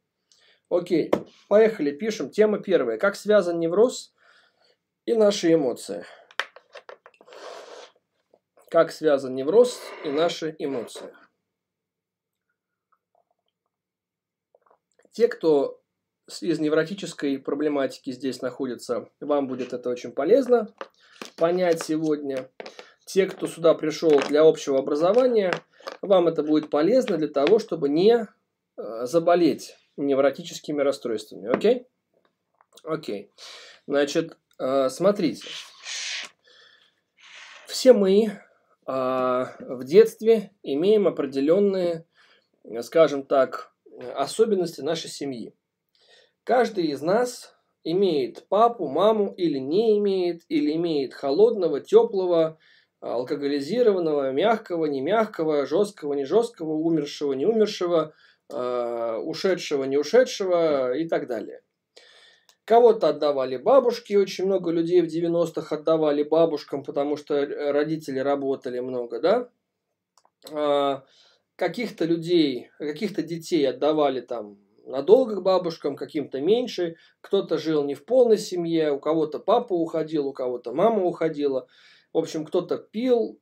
Окей, поехали, пишем. Тема первая. Как связан невроз и наши эмоции? Как связан невроз и наши эмоции? Те, кто из невротической проблематики здесь находится, вам будет это очень полезно понять сегодня. Те, кто сюда пришел для общего образования, вам это будет полезно для того, чтобы не заболеть невротическими расстройствами. Окей? Окей. Значит, смотрите. Все мы в детстве имеем определенные, скажем так, особенности нашей семьи. Каждый из нас имеет папу, маму или не имеет, или имеет холодного, теплого, алкоголизированного, мягкого, не мягкого, жесткого, не жесткого, умершего, не умершего, ушедшего, не ушедшего и так далее. Кого-то отдавали бабушки, очень много людей в 90-х отдавали бабушкам, потому что родители работали много, да? Каких-то людей, каких-то детей отдавали там надолго к бабушкам, каким-то меньше, кто-то жил не в полной семье, у кого-то папа уходил, у кого-то мама уходила, в общем, кто-то пил,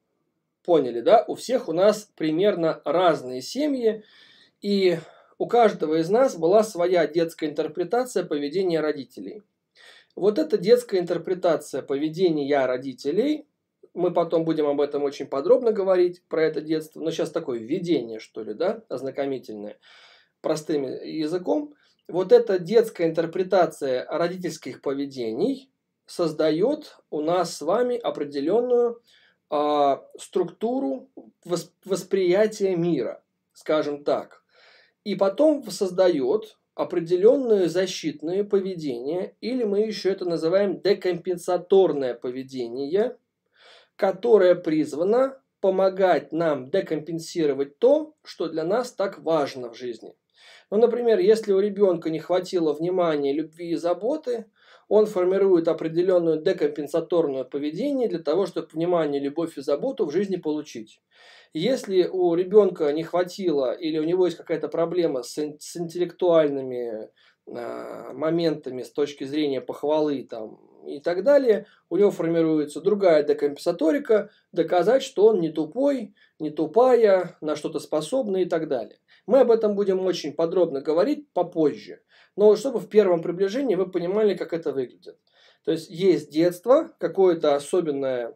поняли, да? У всех у нас примерно разные семьи, и у каждого из нас была своя детская интерпретация поведения родителей. Вот эта детская интерпретация поведения родителей, мы потом будем об этом очень подробно говорить, про это детство, но сейчас такое введение, что ли, да, ознакомительное, простым языком. Вот эта детская интерпретация родительских поведений создает у нас с вами определенную структуру восприятия мира, скажем так. И потом создает определенные защитные поведения, или мы еще это называем декомпенсаторное поведение, которое призвано помогать нам декомпенсировать то, что для нас так важно в жизни. Ну, например, если у ребенка не хватило внимания, любви и заботы, он формирует определенную декомпенсаторное поведение для того, чтобы внимание, любовь и заботу в жизни получить. Если у ребенка не хватило или у него есть какая-то проблема с интеллектуальными моментами с точки зрения похвалы там, и так далее, у него формируется другая декомпенсаторика, доказать, что он не тупой, не тупая, на что-то способный и так далее. Мы об этом будем очень подробно говорить попозже. Но чтобы в первом приближении вы понимали, как это выглядит. То есть есть детство, какое-то особенное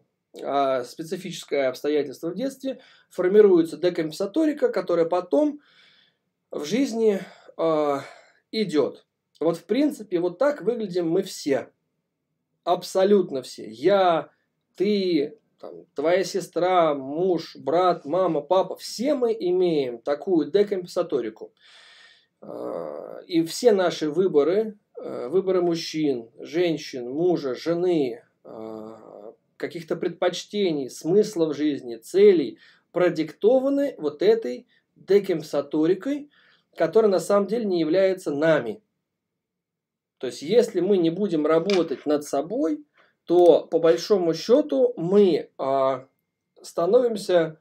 специфическое обстоятельство в детстве, формируется декомпенсаторика, которая потом в жизни идет. Вот в принципе вот так выглядим мы все. Абсолютно все. Я, ты, там, твоя сестра, муж, брат, мама, папа. Все мы имеем такую декомпенсаторику. И все наши выборы, выборы мужчин, женщин, мужа, жены, каких-то предпочтений, смысла в жизни, целей, продиктованы вот этой декомпенсаторикой, которая на самом деле не является нами. То есть, если мы не будем работать над собой, то по большому счету мы становимся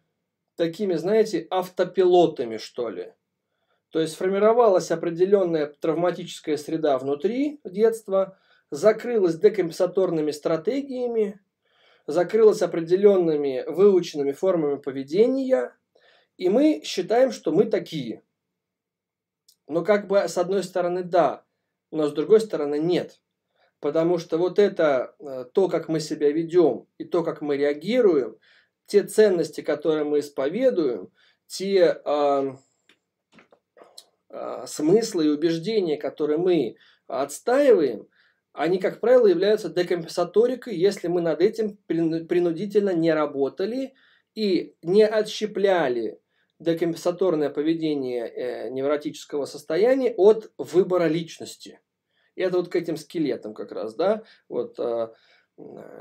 такими, знаете, автопилотами, что ли. То есть сформировалась определенная травматическая среда внутри детства, закрылась декомпенсаторными стратегиями, закрылась определенными выученными формами поведения, и мы считаем, что мы такие. Но как бы с одной стороны да, но с другой стороны нет. Потому что вот это, то, как мы себя ведем, и то, как мы реагируем, те ценности, которые мы исповедуем, те смыслы и убеждения, которые мы отстаиваем, они, как правило, являются декомпенсаторикой, если мы над этим принудительно не работали и не отщепляли декомпенсаторное поведение невротического состояния от выбора личности. И это вот к этим скелетам как раз, да, вот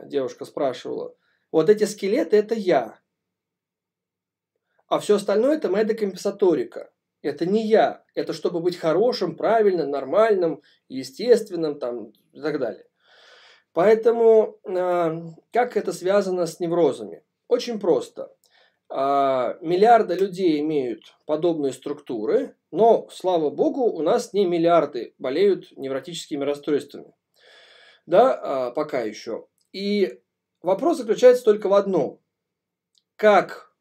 девушка спрашивала. Вот эти скелеты – это я, а все остальное – это моя декомпенсаторика. Это не я, это чтобы быть хорошим, правильным, нормальным, естественным там, и так далее. Поэтому как это связано с неврозами? Очень просто. Миллиарды людей имеют подобные структуры, но, слава богу, у нас не миллиарды болеют невротическими расстройствами. Да, пока еще. И вопрос заключается только в одном. Как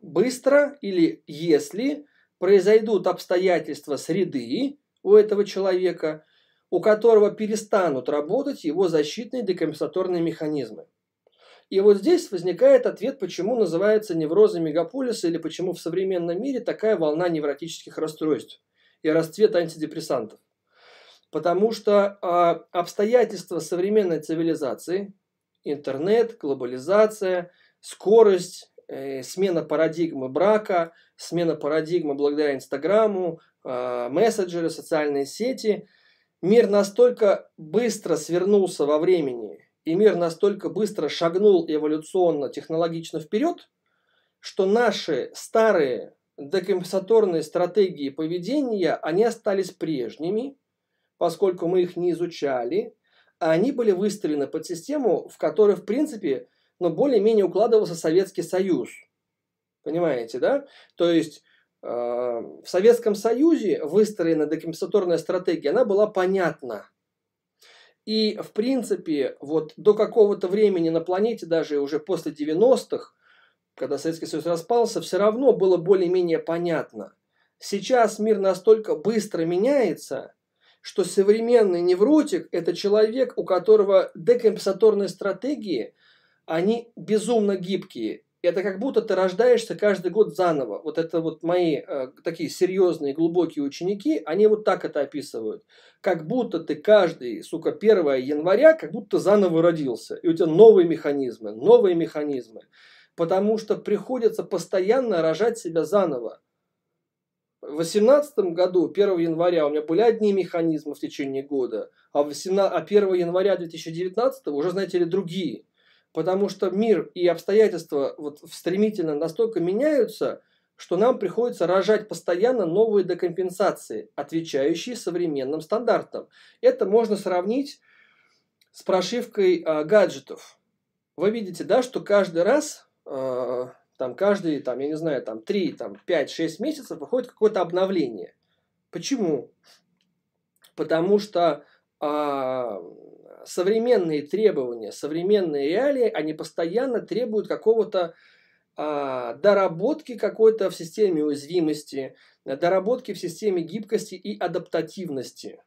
быстро или если произойдут обстоятельства среды у этого человека, у которого перестанут работать его защитные декомпенсаторные механизмы. И вот здесь возникает ответ, почему называется неврозы мегаполиса или почему в современном мире такая волна невротических расстройств и расцвет антидепрессантов. Потому что обстоятельства современной цивилизации, интернет, глобализация, скорость, смена парадигмы брака, смена парадигмы благодаря Инстаграму, мессенджеры, социальные сети. Мир настолько быстро свернулся во времени и мир настолько быстро шагнул эволюционно, технологично вперед, что наши старые декомпенсаторные стратегии поведения, они остались прежними, поскольку мы их не изучали, а они были выстроены под систему, в которой, в принципе, но более-менее укладывался Советский Союз. Понимаете, да? То есть в Советском Союзе выстроена декомпенсаторная стратегия, она была понятна. И, в принципе, вот до какого-то времени на планете, даже уже после 90-х, когда Советский Союз распался, все равно было более-менее понятно. Сейчас мир настолько быстро меняется, что современный невротик – это человек, у которого декомпенсаторные стратегии – они безумно гибкие. Это как будто ты рождаешься каждый год заново. Вот это вот мои такие серьезные, глубокие ученики, они вот так это описывают. Как будто ты каждый, сука, 1 января, как будто заново родился. И у тебя новые механизмы, новые механизмы. Потому что приходится постоянно рожать себя заново. В 2018 году, 1 января, у меня были одни механизмы в течение года, а 1 января 2019 уже, знаете ли, другие. Потому что мир и обстоятельства вот стремительно настолько меняются, что нам приходится рожать постоянно новые декомпенсации, отвечающие современным стандартам. Это можно сравнить с прошивкой гаджетов. Вы видите, да, что каждый раз, каждые, я не знаю, 3, 5-6 месяцев выходит какое-то обновление. Почему? Потому что современные требования, современные реалии, они постоянно требуют какого-то доработки какой-то в системе уязвимости, доработки в системе гибкости и адаптативности.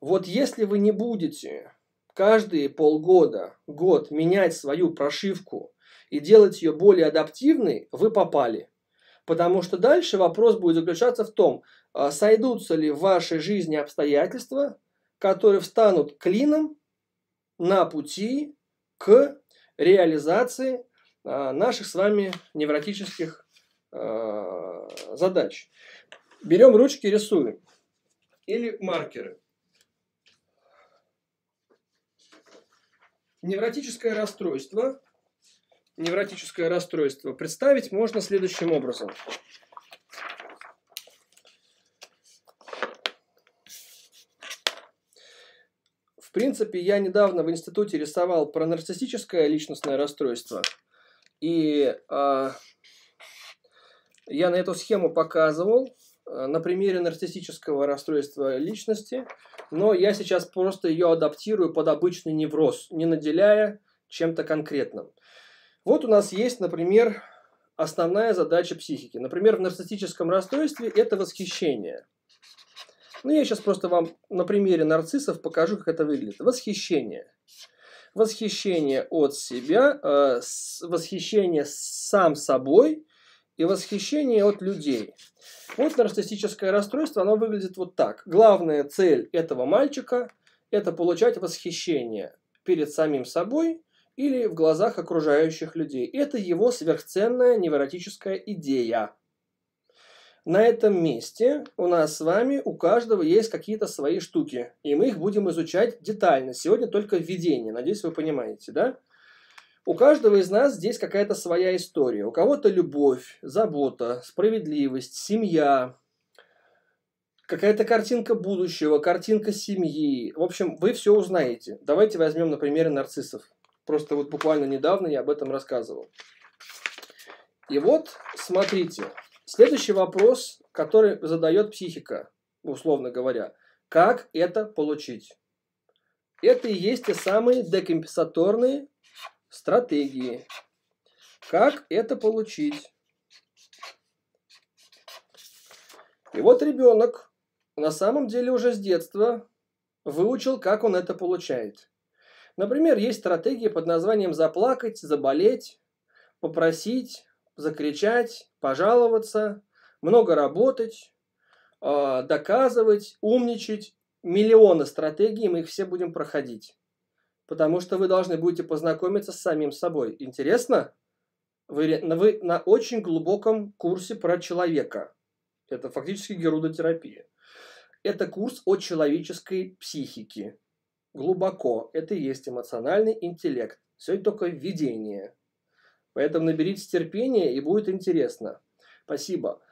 Вот если вы не будете каждые полгода, год менять свою прошивку и делать ее более адаптивной, вы попали. Потому что дальше вопрос будет заключаться в том, сойдутся ли в вашей жизни обстоятельства, которые встанут клином на пути к реализации наших с вами невротических задач. Берем ручки, рисуем. Или маркеры. Невротическое расстройство. Невротическое расстройство представить можно следующим образом. В принципе, я недавно в институте рисовал про нарциссическое личностное расстройство. И я на эту схему показывал на примере нарциссического расстройства личности. Но я сейчас просто ее адаптирую под обычный невроз, не наделяя чем-то конкретным. Вот у нас есть, например, основная задача психики. Например, в нарциссическом расстройстве это восхищение. Ну, я сейчас просто вам на примере нарциссов покажу, как это выглядит. Восхищение. Восхищение от себя, восхищение сам собой и восхищение от людей. Вот нарциссическое расстройство, оно выглядит вот так. Главная цель этого мальчика – это получать восхищение перед самим собой или в глазах окружающих людей. Это его сверхценная невротическая идея. На этом месте у нас с вами у каждого есть какие-то свои штуки, и мы их будем изучать детально. Сегодня только введение, надеюсь, вы понимаете, да? У каждого из нас здесь какая-то своя история. У кого-то любовь, забота, справедливость, семья, какая-то картинка будущего, картинка семьи. В общем, вы все узнаете. Давайте возьмем на примере нарциссов. Просто вот буквально недавно я об этом рассказывал. И вот, смотрите. Следующий вопрос, который задает психика, условно говоря. Как это получить? Это и есть те самые декомпенсаторные стратегии. Как это получить? И вот ребенок на самом деле уже с детства выучил, как он это получает. Например, есть стратегии под названием «заплакать», «заболеть», «попросить», закричать, пожаловаться, много работать, доказывать, умничать. Миллионы стратегий, мы их все будем проходить. Потому что вы должны будете познакомиться с самим собой. Интересно? Вы на очень глубоком курсе про человека. Это фактически герудотерапия. Это курс о человеческой психике. Глубоко. Это и есть эмоциональный интеллект. Сегодня только введение. Поэтому наберитесь терпения, и будет интересно. Спасибо.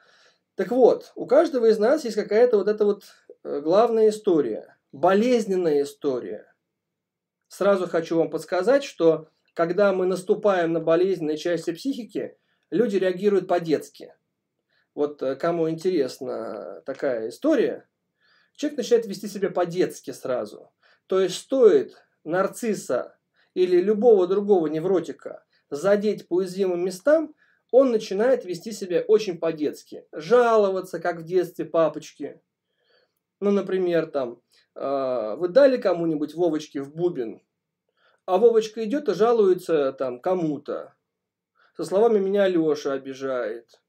Так вот, у каждого из нас есть какая-то вот эта вот главная история. Болезненная история. Сразу хочу вам подсказать, что когда мы наступаем на болезненные части психики, люди реагируют по-детски. Вот кому интересна такая история, человек начинает вести себя по-детски сразу. То есть стоит нарцисса или любого другого невротика задеть по уязвимым местам, он начинает вести себя очень по-детски. Жаловаться, как в детстве папочки. Ну, например, там, вы дали кому-нибудь Вовочке в бубен, а Вовочка идет и жалуется там кому-то. Со словами «меня Леша обижает».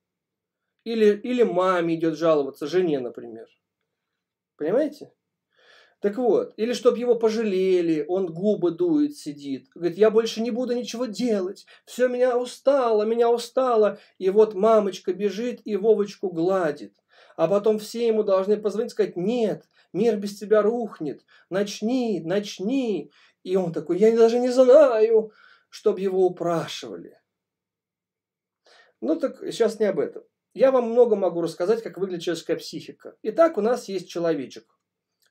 Или маме идет жаловаться, жене, например. Понимаете? Так вот, или чтобы его пожалели, он губы дует, сидит. Говорит, я больше не буду ничего делать. Все, меня устало. И вот мамочка бежит и Вовочку гладит. А потом все ему должны позвонить и сказать, нет, мир без тебя рухнет. Начни. И он такой, я даже не знаю, чтобы его упрашивали. Ну так сейчас не об этом. Я вам много могу рассказать, как выглядит человеческая психика. Итак, у нас есть человечек.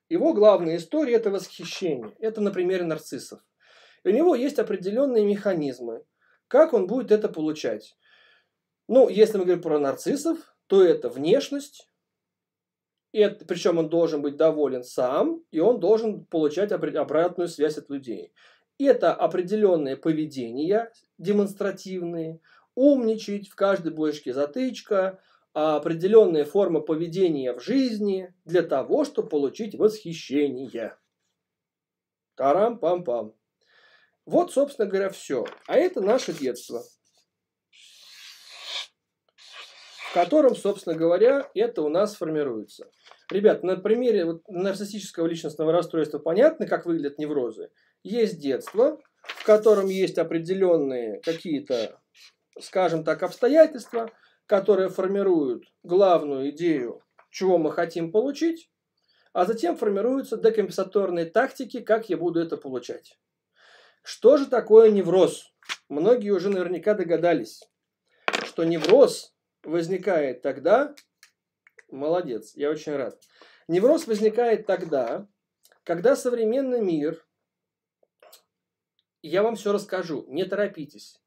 Его главная история – это восхищение. Это на примере нарциссов. И у него есть определенные механизмы, как он будет это получать. Ну, если мы говорим про нарциссов, то это внешность. Это, причем он должен быть доволен сам, и он должен получать обратную связь от людей. Это определенные поведения демонстративные. Умничать, в каждой бочке затычка – определенные формы поведения в жизни для того, чтобы получить восхищение. Тарам-пам-пам. Вот, собственно говоря, все. А это наше детство, в котором, собственно говоря, это у нас формируется. Ребят, на примере вот нарциссического личностного расстройства понятно, как выглядят неврозы. Есть детство, в котором есть определенные какие-то, скажем так, обстоятельства, которые формируют главную идею, чего мы хотим получить, а затем формируются декомпенсаторные тактики, как я буду это получать. Что же такое невроз? Многие уже наверняка догадались, что невроз возникает тогда... Молодец, я очень рад. Невроз возникает тогда, когда современный мир... Я вам все расскажу, не торопитесь.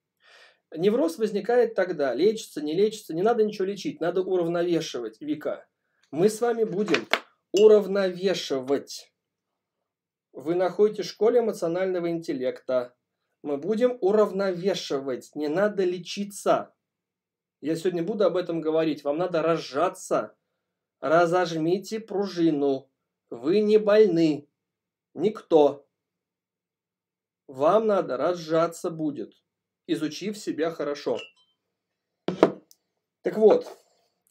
Невроз возникает тогда, лечится, не лечится, не надо ничего лечить, надо уравновешивать века. Мы с вами будем уравновешивать. Вы находитесь в школе эмоционального интеллекта. Мы будем уравновешивать, не надо лечиться. Я сегодня буду об этом говорить, вам надо разжаться. Разожмите пружину, вы не больны, никто. Вам надо разжаться будет. Изучив себя хорошо. Так вот,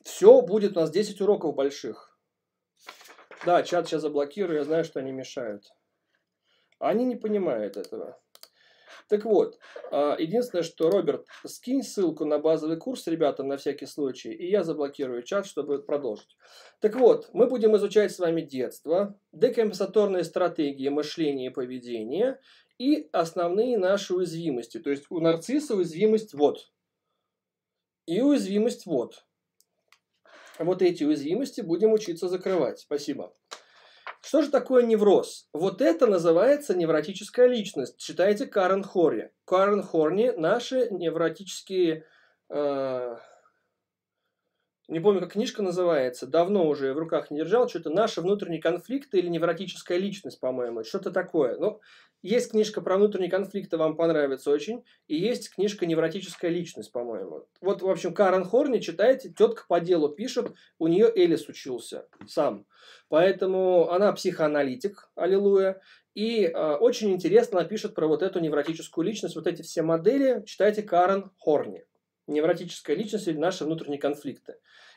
все будет у нас 10 уроков больших. Да, чат сейчас заблокирую, я знаю, что они мешают. Они не понимают этого. Так вот, единственное, что, Роберт, скинь ссылку на базовый курс, ребята, на всякий случай, и я заблокирую чат, чтобы продолжить. Так вот, мы будем изучать с вами детство, декомпенсаторные стратегии мышления и поведения и основные наши уязвимости. То есть у нарцисса уязвимость вот. И уязвимость вот. Вот эти уязвимости будем учиться закрывать. Спасибо. Что же такое невроз? Вот это называется невротическая личность. Читайте Карен Хорни. Карен Хорни – наши невротические... не помню, как книжка называется. Давно уже в руках не держал. Что-то «Наши внутренние конфликты» или «Невротическая личность», по-моему. Что-то такое. Но есть книжка про внутренние конфликты, вам понравится очень. И есть книжка «Невротическая личность», по-моему. Вот, в общем, Карен Хорни, читайте. Тетка по делу пишет. У нее Элис учился сам. Поэтому она психоаналитик. Аллилуйя. И очень интересно она пишет про вот эту невротическую личность. Вот эти все модели. Читайте Карен Хорни. Невротическая личность или наши внутренние конфликты.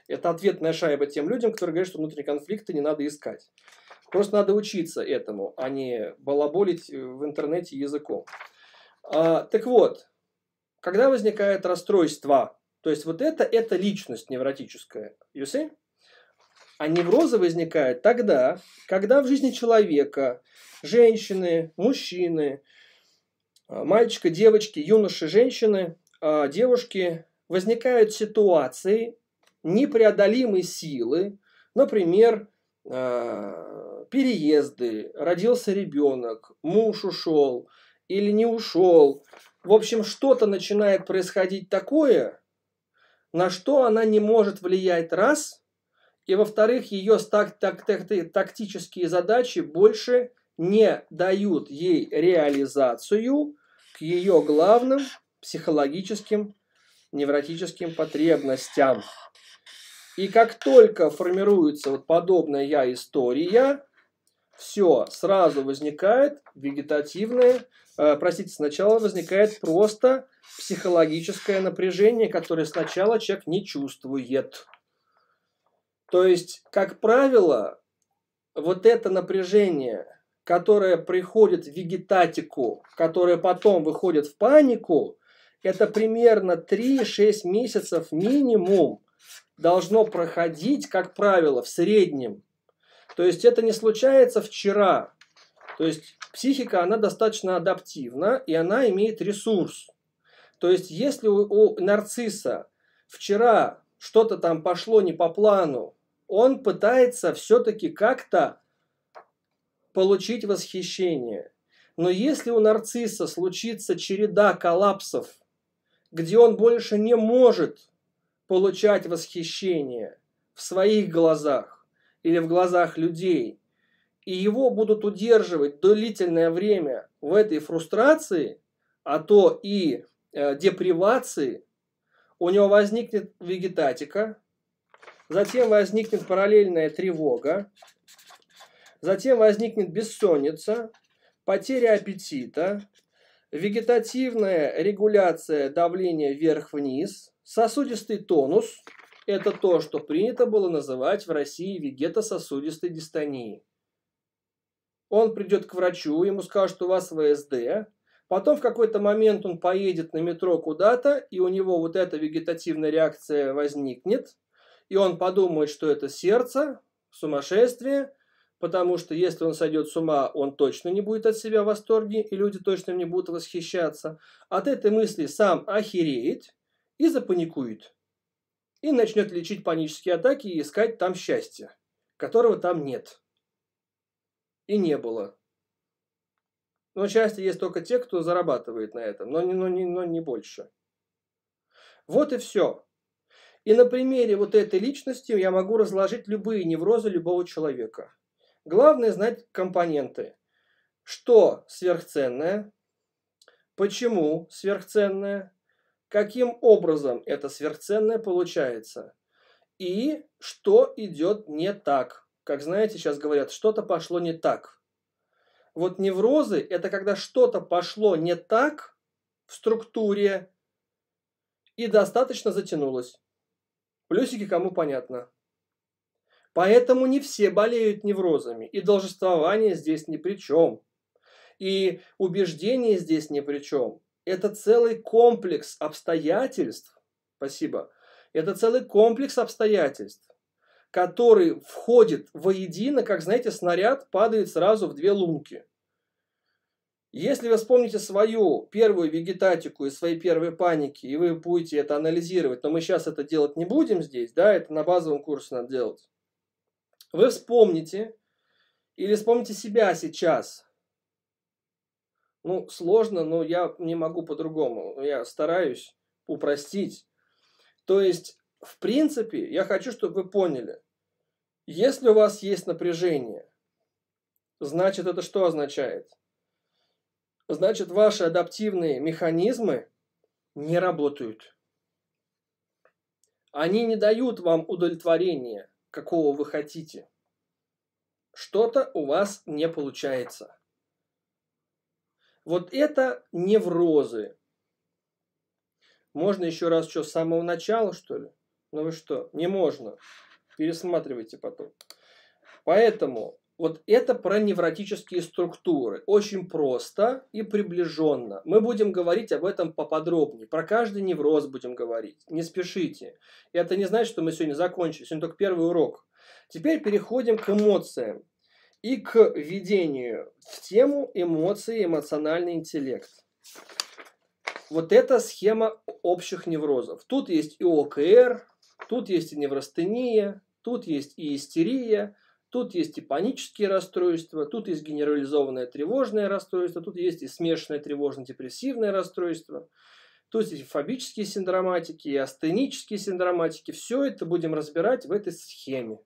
Это ответная шайба тем людям, которые говорят, что внутренние конфликты не надо искать. Просто надо учиться этому, а не балаболить в интернете языком. Так вот, когда возникает расстройство, то есть вот это личность невротическая. You see? А неврозы возникают тогда, когда в жизни человека, женщины, мужчины, мальчика, девочки, юноши, женщины, девушки, возникают ситуации непреодолимой силы, например, переезды, родился ребенок, муж ушел или не ушел. В общем, что-то начинает происходить такое, на что она не может влиять, раз, и, во-вторых, ее тактические задачи больше не дают ей реализацию к ее главным психологическим, невротическим потребностям. И как только формируется вот подобная история, все, сразу возникает сначала возникает просто психологическое напряжение, которое сначала человек не чувствует. То есть, как правило, вот это напряжение, которое приходит в вегетатику, которое потом выходит в панику, это примерно 3-6 месяцев минимум должно проходить, как правило, в среднем. То есть это не случается вчера. То есть психика, она достаточно адаптивна, и она имеет ресурс. То есть если у нарцисса вчера что-то там пошло не по плану, он пытается все-таки как-то получить восхищение. Но если у нарцисса случится череда коллапсов, где он больше не может получать восхищение в своих глазах или в глазах людей, и его будут удерживать длительное время в этой фрустрации, а то и депривации, у него возникнет вегетатика, затем возникнет параллельная тревога, затем возникнет бессонница, потеря аппетита, вегетативная регуляция давления вверх-вниз, сосудистый тонус – это то, что принято было называть в России вегетососудистой дистонией. Он придет к врачу, ему скажут, что у вас ВСД, потом в какой-то момент он поедет на метро куда-то, и у него вот эта вегетативная реакция возникнет, и он подумает, что это сердце, сумасшествие, потому что если он сойдет с ума, он точно не будет от себя в восторге, и люди точно им не будут восхищаться. От этой мысли сам охереет и запаникует. И начнет лечить панические атаки и искать там счастье, которого там нет. И не было. Но счастье есть только те, кто зарабатывает на этом, но не больше. Вот и все. И на примере вот этой личности я могу разложить любые неврозы любого человека. Главное знать компоненты. Что сверхценное, почему сверхценное, каким образом это сверхценное получается и что идет не так. Как знаете, сейчас говорят, что-то пошло не так. Вот неврозы – это когда что-то пошло не так в структуре и достаточно затянулось. Плюсики кому понятно. Поэтому не все болеют неврозами, и должествование здесь ни при чем. И убеждение здесь ни при чем. Это целый комплекс обстоятельств, спасибо, это целый комплекс обстоятельств, который входит воедино, как, знаете, снаряд падает сразу в две лунки. Если вы вспомните свою первую вегетатику и свои первые паники, и вы будете это анализировать, но мы сейчас это делать не будем здесь, да, это на базовом курсе надо делать. Вы вспомните, или вспомните себя сейчас. Ну, сложно, но я не могу по-другому, я стараюсь упростить. То есть, в принципе, я хочу, чтобы вы поняли, если у вас есть напряжение, значит, это что означает? Значит, ваши адаптивные механизмы не работают. Они не дают вам удовлетворения, какого вы хотите. Что-то у вас не получается. Вот это неврозы. Можно еще раз что, с самого начала, что ли? Ну вы что, не можно. Пересматривайте потом. Поэтому... Вот это про невротические структуры. Очень просто и приближенно. Мы будем говорить об этом поподробнее. Про каждый невроз будем говорить. Не спешите. Это не значит, что мы сегодня закончили. Сегодня только первый урок. Теперь переходим к эмоциям и к введению в тему эмоции, эмоциональный интеллект. Вот это схема общих неврозов. Тут есть и ОКР, тут есть и неврастения, тут есть и истерия. Тут есть и панические расстройства, тут есть генерализованное тревожное расстройство, тут есть и смешанное тревожно-депрессивное расстройство, тут есть и фобические синдроматики, и астенические синдроматики. Все это будем разбирать в этой схеме.